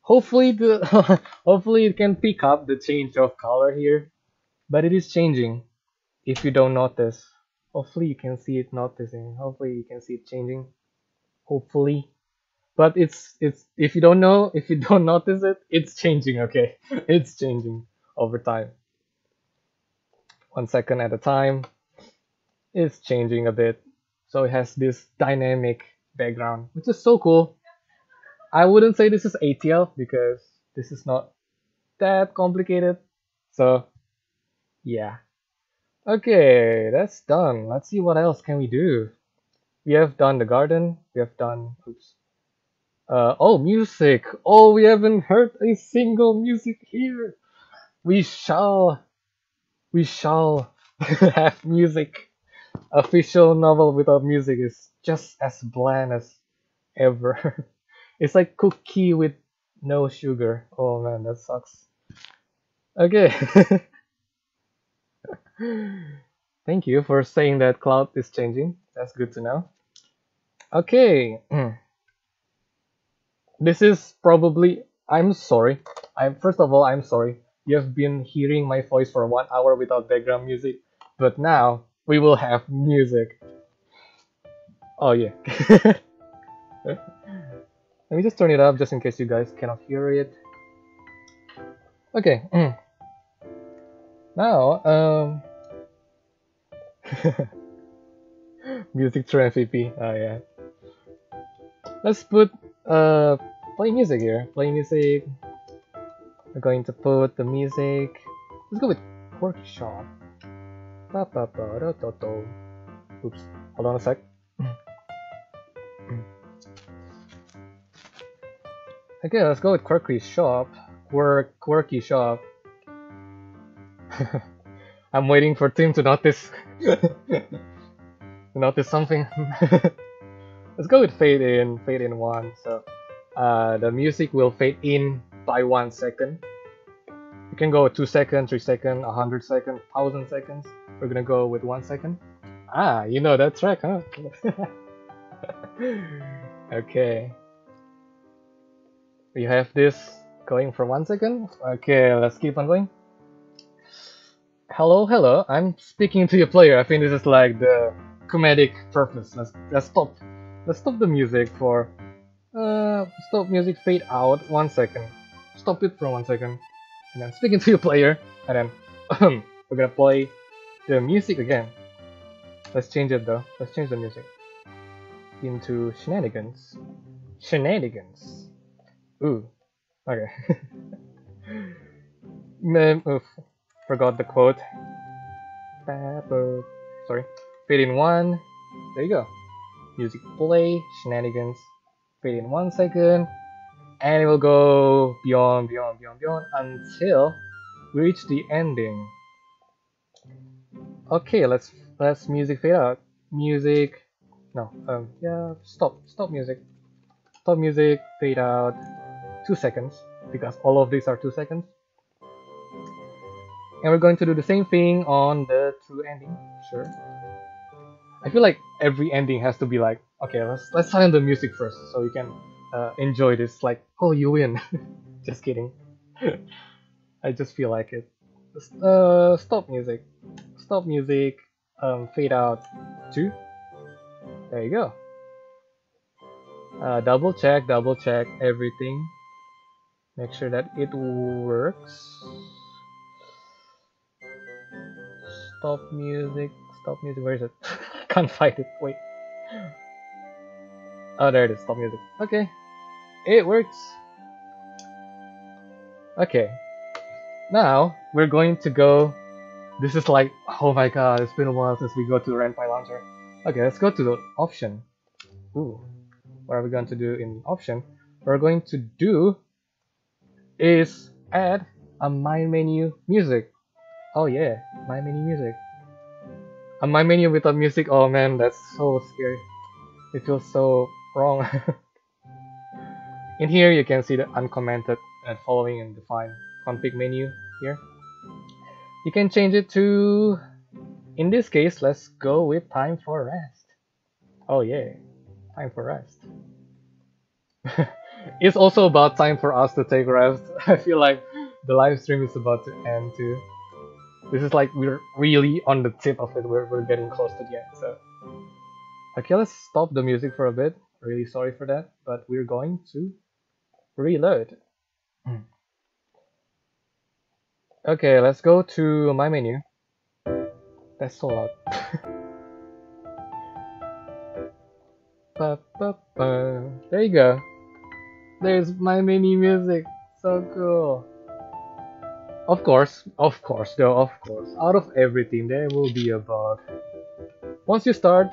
hopefully the hopefully you can pick up the change of color here, but it is changing. If you don't notice, hopefully you can see it noticing. Hopefully you can see it changing. Hopefully. But it's if you don't know, if you don't notice it, it's changing, okay? It's changing over time. 1 second at a time. It's changing a bit. So it has this dynamic background, which is so cool. I wouldn't say this is ATL because this is not that complicated. So yeah. Okay, that's done. Let's see what else can we do. We have done the garden. We have done oops. Oh, music. Oh, we haven't heard a single music here. We shall have music. Official novel without music is just as bland as ever. It's like cookie with no sugar. Oh man, that sucks. Okay. Thank you for saying that cloud is changing. That's good to know. Okay. This is probably, I'm sorry, first of all, I'm sorry. You have been hearing my voice for 1 hour without background music, but now we will have music. Oh yeah. Let me just turn it up just in case you guys cannot hear it. Okay. Now, music through MVP, oh yeah. Let's put play music here. Play music. We're going to put the music. Let's go with workshop. Oops. Hold on a sec. Okay, let's go with quirky shop. Quirky shop. I'm waiting for Tim to notice. Notice something. Let's go with fade in one. So the music will fade in by 1 second. You can go 2 seconds, 3 seconds, 100 seconds, 1000 seconds. We're gonna go with 1 second. Ah, you know that track, huh? Okay. We have this going for 1 second. Okay, let's keep on going. Hello, hello. I'm speaking to your player. I think this is like the comedic purpose. Let's stop. Let's stop the music for stop music fade out 1 second. Stop it for 1 second. And then speaking to your player, and then we're gonna play the music again. Let's change it though. Let's change the music into shenanigans. Shenanigans. Ooh. Okay. Forgot the quote. Sorry. Fade in one. There you go. Music play, shenanigans, fade in 1 second, and it will go beyond, beyond, beyond, beyond until we reach the ending. Okay, let's music fade out. Music, no, yeah, stop music. Stop music, fade out, 2 seconds, because all of these are 2 seconds. And we're going to do the same thing on the true ending, sure. I feel like every ending has to be like, okay, let's silence the music first so you can enjoy this. Like, oh, you win. Just kidding. I just feel like it. Stop music. Stop music. Fade out. 2. There you go. Double check everything. Make sure that it works. Stop music. Stop music. Where is it? Can't find it, wait. Oh, there it is, stop music. Okay, it works. Okay, now we're going to go. This is like, oh my god, it's been a while since we go to Ren'Py launcher. Okay, let's go to the option. Ooh, what are we going to do in option? What we're going to do is add A main menu music. Oh yeah, main menu music. A main menu without music. Oh man, that's so scary. It feels so wrong. In here you can see the uncommented and following and define config menu here. You can change it to, in this case, let's go with time for rest. Oh yeah, time for rest. It's also about time for us to take rest. I feel like the live stream is about to end too. This is like we're really on the tip of it. We're getting close to the end. So okay, let's stop the music for a bit. Really sorry for that, but we're going to reload. Okay, let's go to my menu. That's so loud. There you go. There's my mini music. So cool. Of course. Out of everything, there will be a bug. Once you start,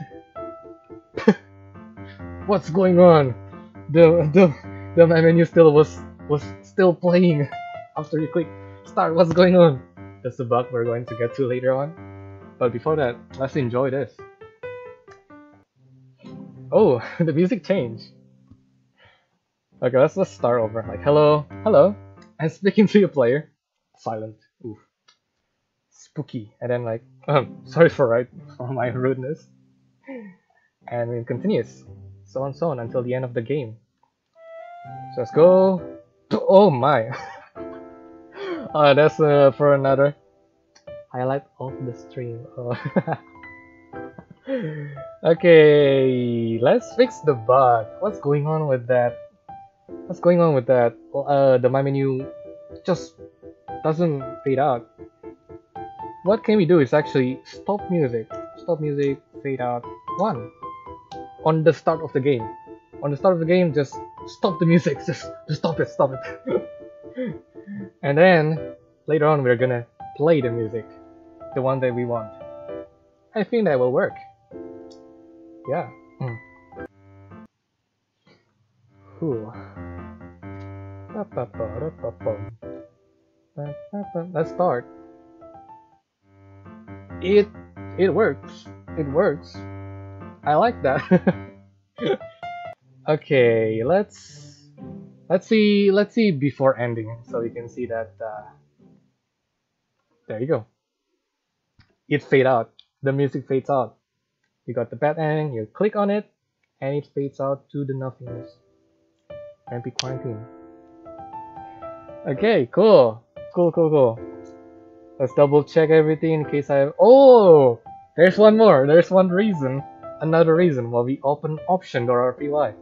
what's going on? The my menu still was still playing after you click start. What's going on? That's the bug we're going to get to later on. But before that, let's enjoy this. Oh, the music changed. Okay, let's start over. Like, hello, I'm speaking to your player. Silent. Oof. Spooky. And then like, sorry for my rudeness. And it continues, so on until the end of the game. So let's go. To, oh my. That's for another highlight of the stream. Oh. Okay, let's fix the bug. What's going on with that? The my menu just doesn't fade out. What can we do is actually stop music, fade out 1 on the start of the game. Just stop the music. Just stop it. And then later on we're gonna play the music, the one that we want. I think that will work. Yeah. Cool. Let's start. It works. I like that. Okay, let's see before ending, so you can see that. There you go. It fades out. The music fades out. You got the bad end. You click on it, and it fades out to the nothingness. Ren'Py quarantine. Okay, cool. Let's double check everything in case I have. Oh, there's one more. There's one reason, another reason why we open option.rpy.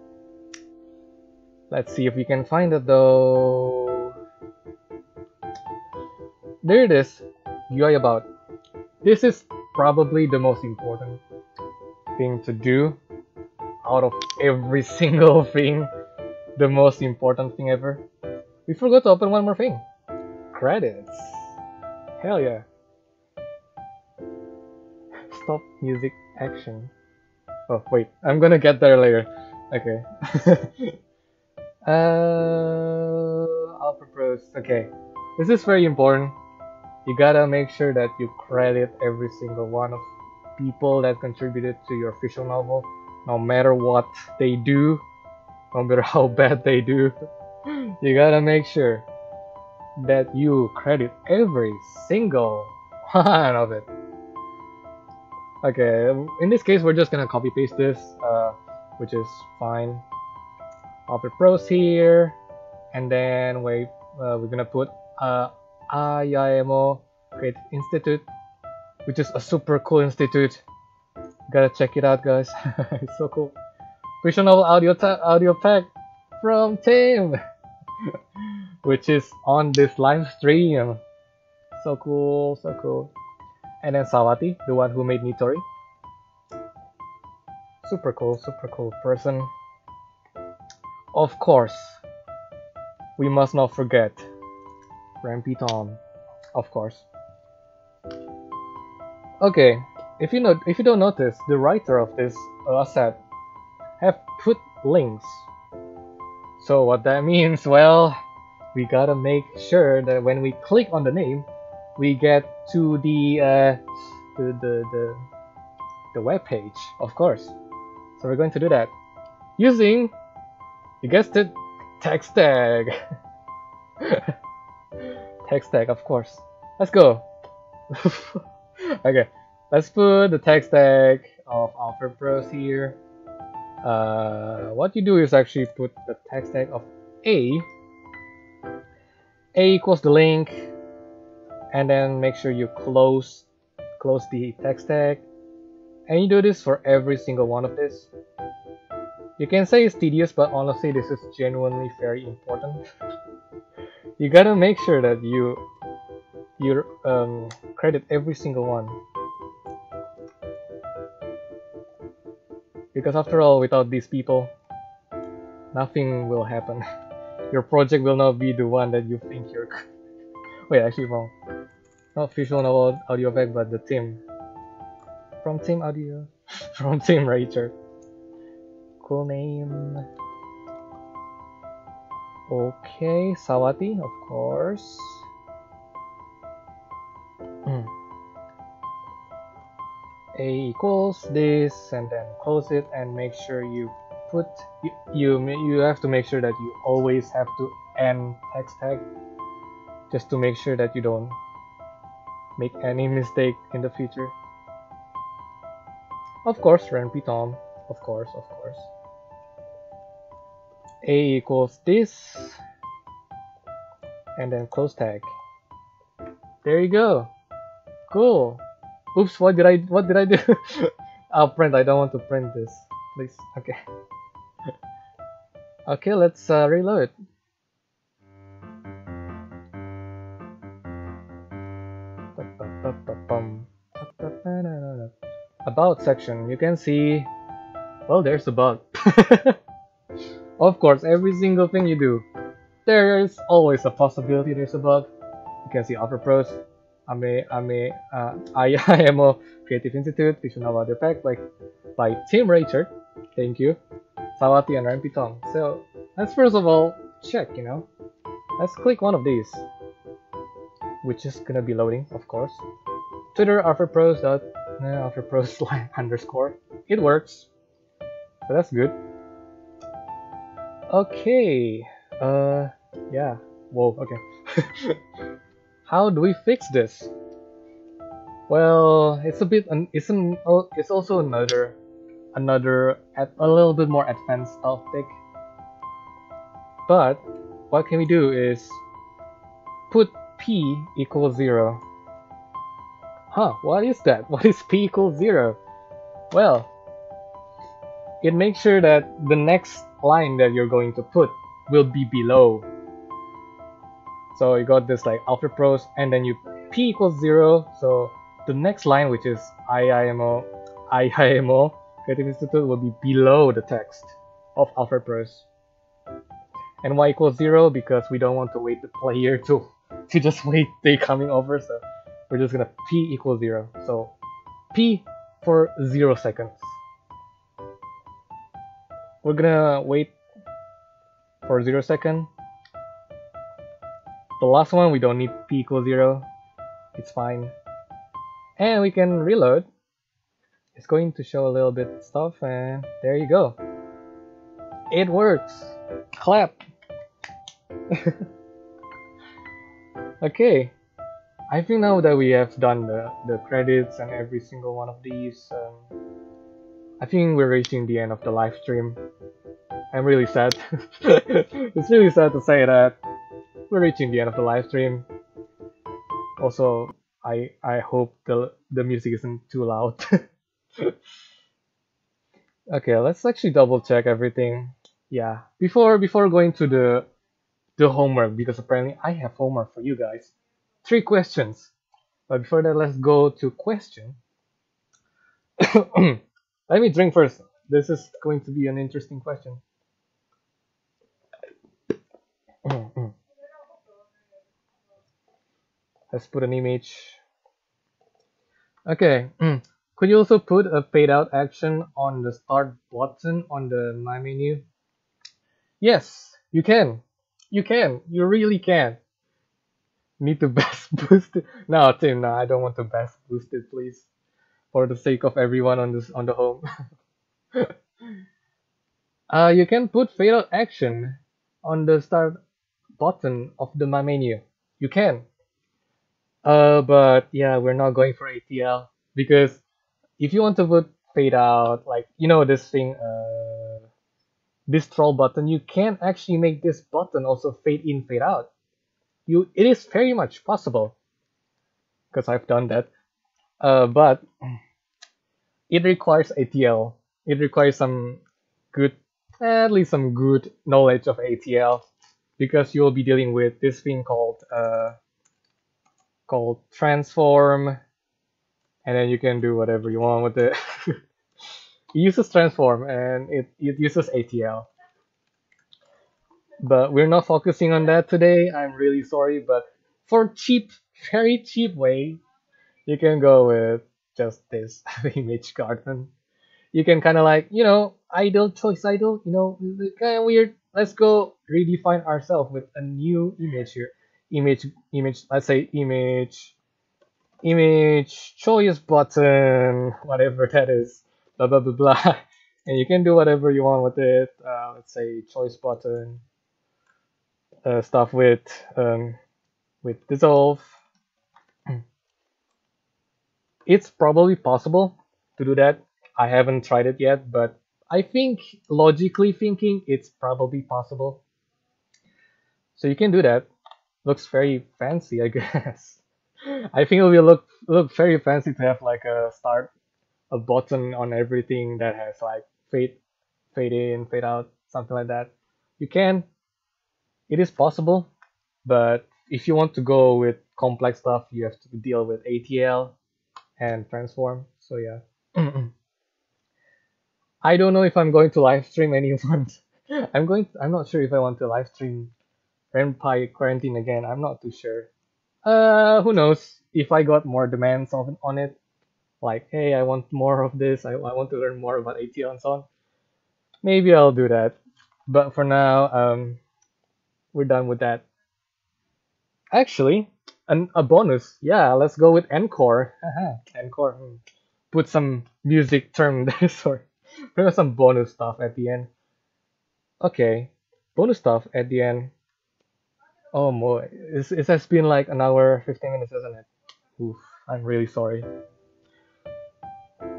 Let's see if we can find it though. There it is. UI about. This is probably the most important thing to do out of every single thing. The most important thing ever. We forgot to open one more thing. Credits. Hell yeah. Stop music action. Oh wait, I'm gonna get there later. Okay. AlfredPros. Okay. This is very important. You gotta make sure that you credit every single one of people that contributed to your visual novel, no matter what they do, no matter how bad they do. You gotta make sure that you credit every single one of it. Okay, in this case, we're just gonna copy paste this, which is fine. AlfredPros here, and then we're gonna put IIMO Creative Institute, which is a super cool institute. Gotta check it out, guys. It's so cool. Visual novel audio pack from Team. Which is on this live stream. So cool. And then Sawati, the one who made Nitori. Super cool person. Of course, we must not forget Rampiton, of course. Okay, if you don't notice, the writer of this asset have put links. So what that means, well, we gotta make sure that when we click on the name, we get to the web page, of course. So we're going to do that using, you guessed it, text tag. Text tag, of course. Let's go. Okay, let's put the text tag of AlfredPros here. What you do is actually put the text tag of A equals the link, and then make sure you close the text tag, and you do this for every single one of this. You can say it's tedious, but honestly this is genuinely very important. You gotta make sure that you credit every single one, because after all, without these people, nothing will happen. Your project will not be the one that you think you're... Wait, actually wrong. Not visual novel audio effect, but the team. From Team Audio. From Team Rachel. Cool name. Okay, Sawati, of course. A equals this, and then close it, and make sure you put you have to make sure that you always have to end text tag, just to make sure that you don't make any mistake in the future. Of course, Rampiton, of course, of course. A equals this, and then close tag. There you go. Cool. Oops, what did I do? I'll print, I don't want to print this, please. Okay. Okay, let's reload. About section, you can see, well, there's about. Of course, every single thing you do, there is always a possibility there's a bug. You can see AlfredPros, IIMO Creative Institute, Vision of Audio Pack by Team Rachel, thank you, Sawati and Rampiton. So let's first of all check, you know, let's click one of these, which is gonna be loading, of course. Twitter AlfredPros _, it works, so that's good. Okay, yeah, whoa, okay. How do we fix this? Well, it's a bit, it's also a little bit more advanced topic. But what can we do is put p equals 0. Huh? What is that? What is p equals 0? Well, it makes sure that the next line that you're going to put will be below. So you got this like AlfredPros, and then you p equals 0. So the next line, which is IIMO Creative Institute, will be below the text of AlfredPros. And y equals 0 because we don't want to wait the player to just wait they coming over. So we're just gonna p equals 0. So p for 0 seconds. We're gonna wait for 0 seconds. The last one, we don't need p equals 0, it's fine. And we can reload. It's going to show a little bit stuff, and there you go. It works! Clap! Okay, I think now that we have done the credits and every single one of these, I think we're reaching the end of the live stream. I'm really sad. It's really sad to say that. We're reaching the end of the live stream. Also, I hope the music isn't too loud. Okay, let's actually double check everything. Yeah, before going to the homework, because apparently I have homework for you guys. 3 questions. But before that, let's go to question. Let me drink first. This is going to be an interesting question. Let's put an image. Okay, could you also put a paid out action on the start button on the my menu? Yes, you can. You can. You really can. Need to best boost it. No, Tim, no, I don't want to best boost it, please. For the sake of everyone on this on the home. You can put fatal action on the start button of the menu. You can. But yeah, we're not going for ATL because if you want to put fade out, like, you know, this thing, this troll button, you can actually make this button also fade in, fade out. It is very much possible because I've done that. But it requires ATL. It requires some good, at least some good knowledge of ATL, because you will be dealing with this thing called transform, and then you can do whatever you want with it. It uses transform and it uses ATL. But we're not focusing on that today. I'm really sorry, but for cheap, very cheap way, you can go with just this image garden. You can kind of like, you know, idle, choice idle, you know, kind of weird. Let's go redefine ourselves with a new image here. Image, let's say image choice button, whatever that is, blah blah blah blah. And you can do whatever you want with it. Let's say choice button, stuff with dissolve. It's probably possible to do that. I haven't tried it yet, but I think logically thinking, it's probably possible. So you can do that. Looks very fancy, I guess. I think it will look very fancy to have like a button on everything that has like fade in, fade out, something like that. You can. It is possible, but if you want to go with complex stuff, you have to deal with ATL and transform. So yeah. I don't know if I'm going to live stream anyone. I'm not sure if I want to live stream Ren'Py quarantine again. I'm not too sure. Who knows if I got more demands on it, like, hey, I want more of this, I want to learn more about ATL and so on. Maybe I'll do that, but for now, we're done with that. Actually, a bonus, yeah, let's go with encore. Encore, put some music term there, sorry, put some bonus stuff at the end. Okay, bonus stuff at the end. Oh boy, it has been like an hour, 15 minutes, isn't it? Oof, I'm really sorry.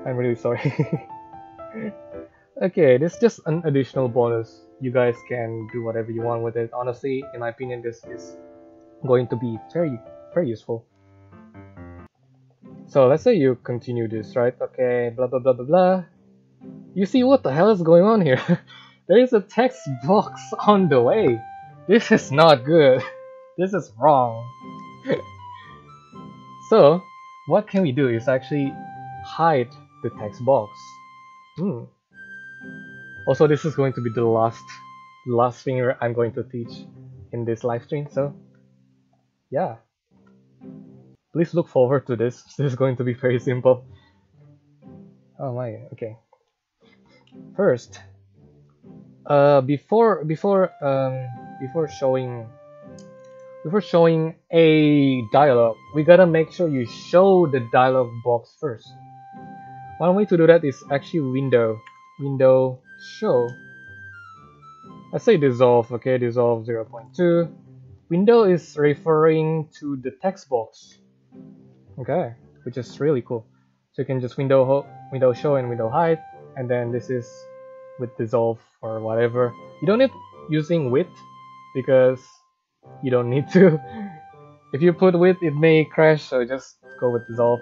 I'm really sorry. Okay, this is just an additional bonus. You guys can do whatever you want with it. Honestly, in my opinion, this is going to be very, very useful. So let's say you continue this, right? Okay, blah, blah, blah, blah, blah. You see what the hell is going on here? There is a text box on the way. This is not good. This is wrong. So, what can we do is actually hide the text box. Also, this is going to be the last thing I'm going to teach in this live stream. So, yeah. Please look forward to this. This is going to be very simple. Oh my, okay. First, before showing a dialog, we gotta make sure you show the dialog box first. One way to do that is actually window show. Let's say dissolve, okay, dissolve 0.2. Window is referring to the text box, okay, which is really cool. So you can just window show and window hide, and then this is with dissolve or whatever. You don't need using with, because you don't need to. If you put with, it may crash, so just go with dissolve.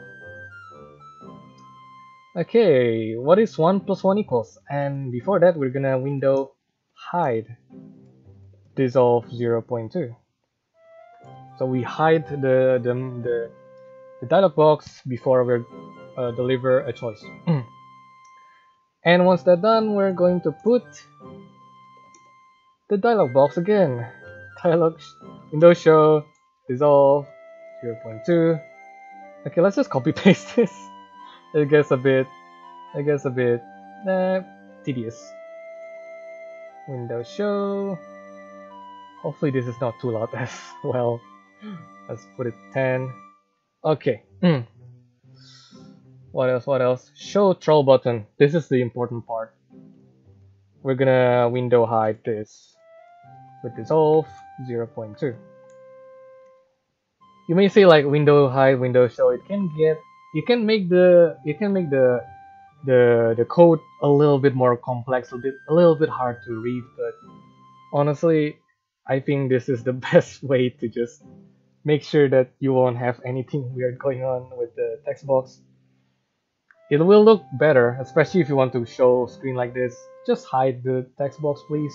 Okay, what is 1 + 1 equals? And before that, we're gonna window hide dissolve 0.2. So we hide the dialog box before we deliver a choice. And once that's done, we're going to put the dialog box again. Dialog window show dissolve 0.2. Okay, let's just copy paste this. It gets a bit tedious. Window show Hopefully this is not too loud as well. Let's put it 10. Okay. What else? What else? Show troll button. This is the important part. We're gonna window hide this with dissolve 0.2. You may say like window hide, window show. It can get. You can make the code a little bit more complex, a little bit hard to read, but honestly, I think this is the best way to just make sure that you won't have anything weird going on with the text box. It will look better, especially if you want to show a screen like this. Just hide the text box, please.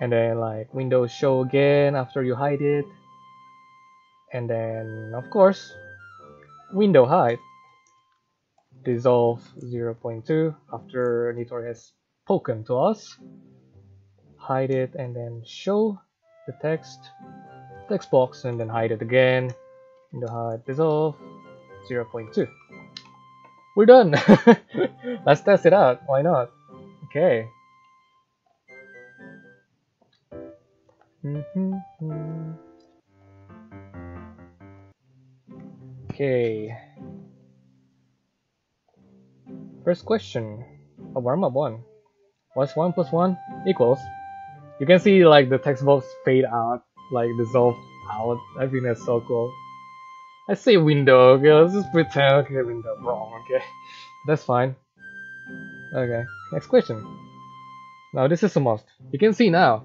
And then like window show again after you hide it. And then of course, window hide. Dissolve 0.2 after Nitori has spoken to us. Hide it and then show the text box and then hide it again. Window hide dissolve 0.2. We're done. Let's test it out. Why not? Okay. Okay. First question, a warm-up one. What's 1 + 1 = You can see like the text box fade out, like dissolve out. I think that's so cool. I say window, okay, let's just pretend, okay, window, wrong, okay. That's fine. Okay, next question. Now this is a must. You can see now,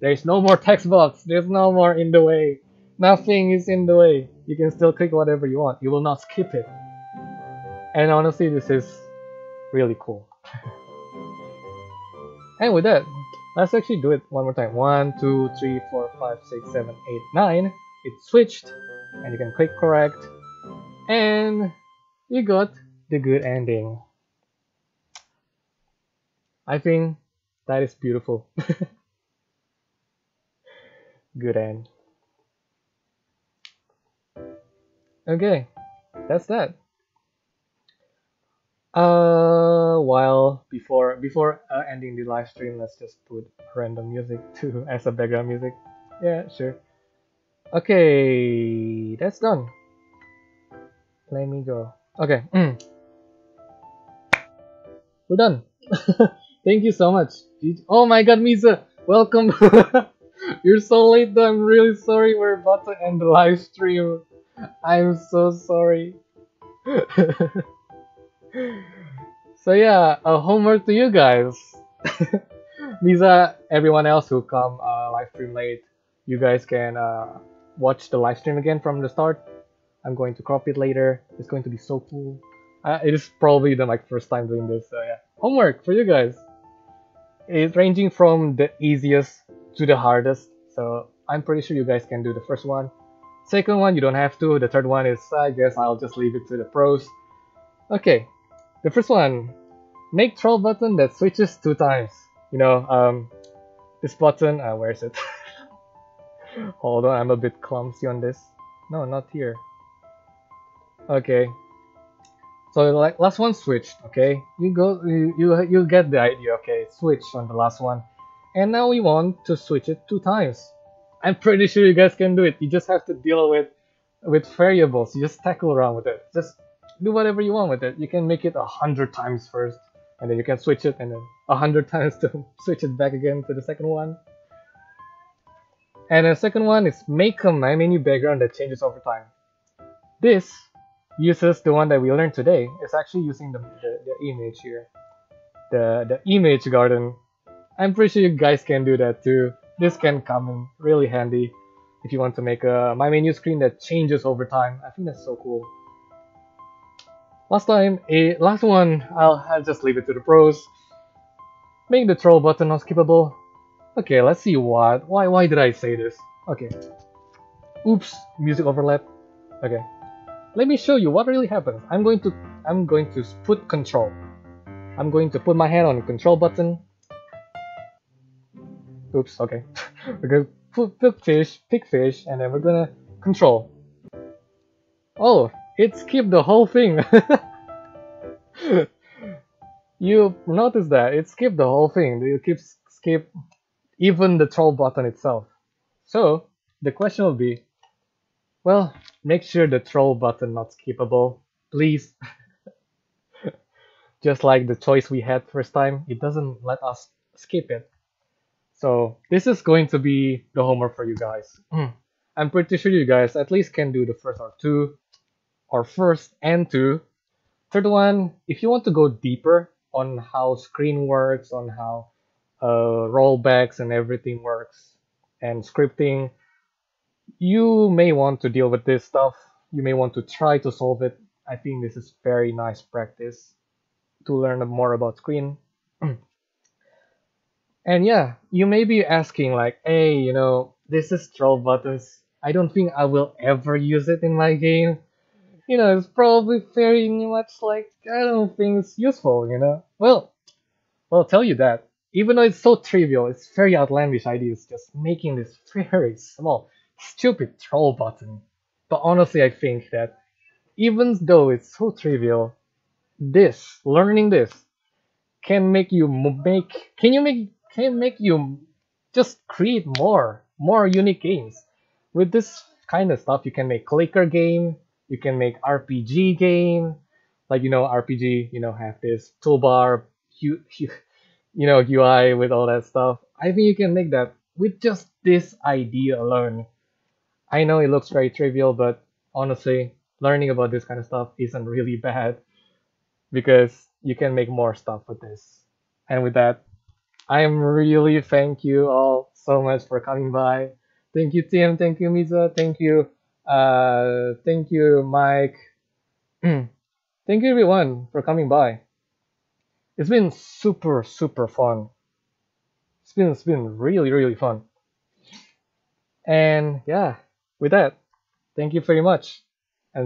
there's no more text box, there's no more in the way. Nothing is in the way. You can still click whatever you want, you will not skip it. And honestly, this is really cool. And with that, let's actually do it one more time. 1, 2, 3, 4, 5, 6, 7, 8, 9. It switched, and you can click correct, and you got the good ending. I think that is beautiful. Good end. Okay, that's that. While before ending the live stream, let's just put random music too as a background music. Yeah, sure. Okay, that's done. Let me go. Okay, we're done. Thank you so much. Oh my God, Misa, welcome. You're so late though. I'm really sorry. We're about to end the live stream. I'm so sorry. So yeah, a homework to you guys. Misa, everyone else who come live stream late, you guys can watch the live stream again from the start. I'm going to crop it later. It's going to be so cool. It is probably the first time doing this. So yeah, homework for you guys. It's ranging from the easiest to the hardest. So I'm pretty sure you guys can do the first one. Second one, you don't have to. The third one is, I guess I'll just leave it to the pros. Okay, the first one, make troll button that switches 2 times. You know, this button, where is it? Hold on, I'm a bit clumsy on this. No, not here. Okay. So like last one switched, okay? You get the idea, okay? Switch on the last one. And now we want to switch it 2 times. I'm pretty sure you guys can do it. You just have to deal with variables. You just tackle around with it. Just do whatever you want with it. You can make it 100 times first, and then you can switch it, and then 100 times to switch it back again to the second one. And the second one is make a menu background that changes over time. This uses the one that we learned today. It's actually using the image here, the image garden. I'm pretty sure you guys can do that too. This can come in really handy if you want to make a my menu screen that changes over time. I think that's so cool. Last one, I'll just leave it to the pros. Make the troll button unskippable. Okay, let's see why did I say this? Okay. Oops, music overlap. Okay. Let me show you what really happens. I'm going to put control. I'm going to put my hand on the control button. Oops, okay. We're gonna pick fish, and then we're gonna control. Oh, it skipped the whole thing. You notice that it skipped the whole thing. You skip even the troll button itself. So the question will be, well, make sure the troll button not skippable, please. Just like the choice we had first time, it doesn't let us skip it. So this is going to be the homework for you guys. I'm pretty sure you guys at least can do the first or two, or first and two. Third one, if you want to go deeper on how screen works, on how rollbacks and everything works, and scripting, you may want to deal with this stuff. You may want to try to solve it. I think this is very nice practice to learn more about screen. And yeah, you may be asking like, hey, you know, this is troll buttons. I don't think I will ever use it in my game. You know, it's probably very much like, I don't think it's useful, you know. Well, I'll tell you that. Even though it's so trivial, it's very outlandish ideas, just making this very small, stupid troll button. But honestly, I think that even though it's so trivial, this, learning this, can make you make you just create more unique games. With this kind of stuff, you can make clicker game, you can make RPG game. Like, you know, RPG, you know, have this toolbar, you know, UI with all that stuff. I think you can make that with just this idea alone. I know it looks very trivial, but honestly, learning about this kind of stuff isn't really bad, because you can make more stuff with this. And with that, I am really thank you all so much for coming by. Thank you, Tim. Thank you, Misa. Thank you, Mike. Thank you, everyone, for coming by. It's been super fun. It's been really fun. And yeah, with that, thank you very much.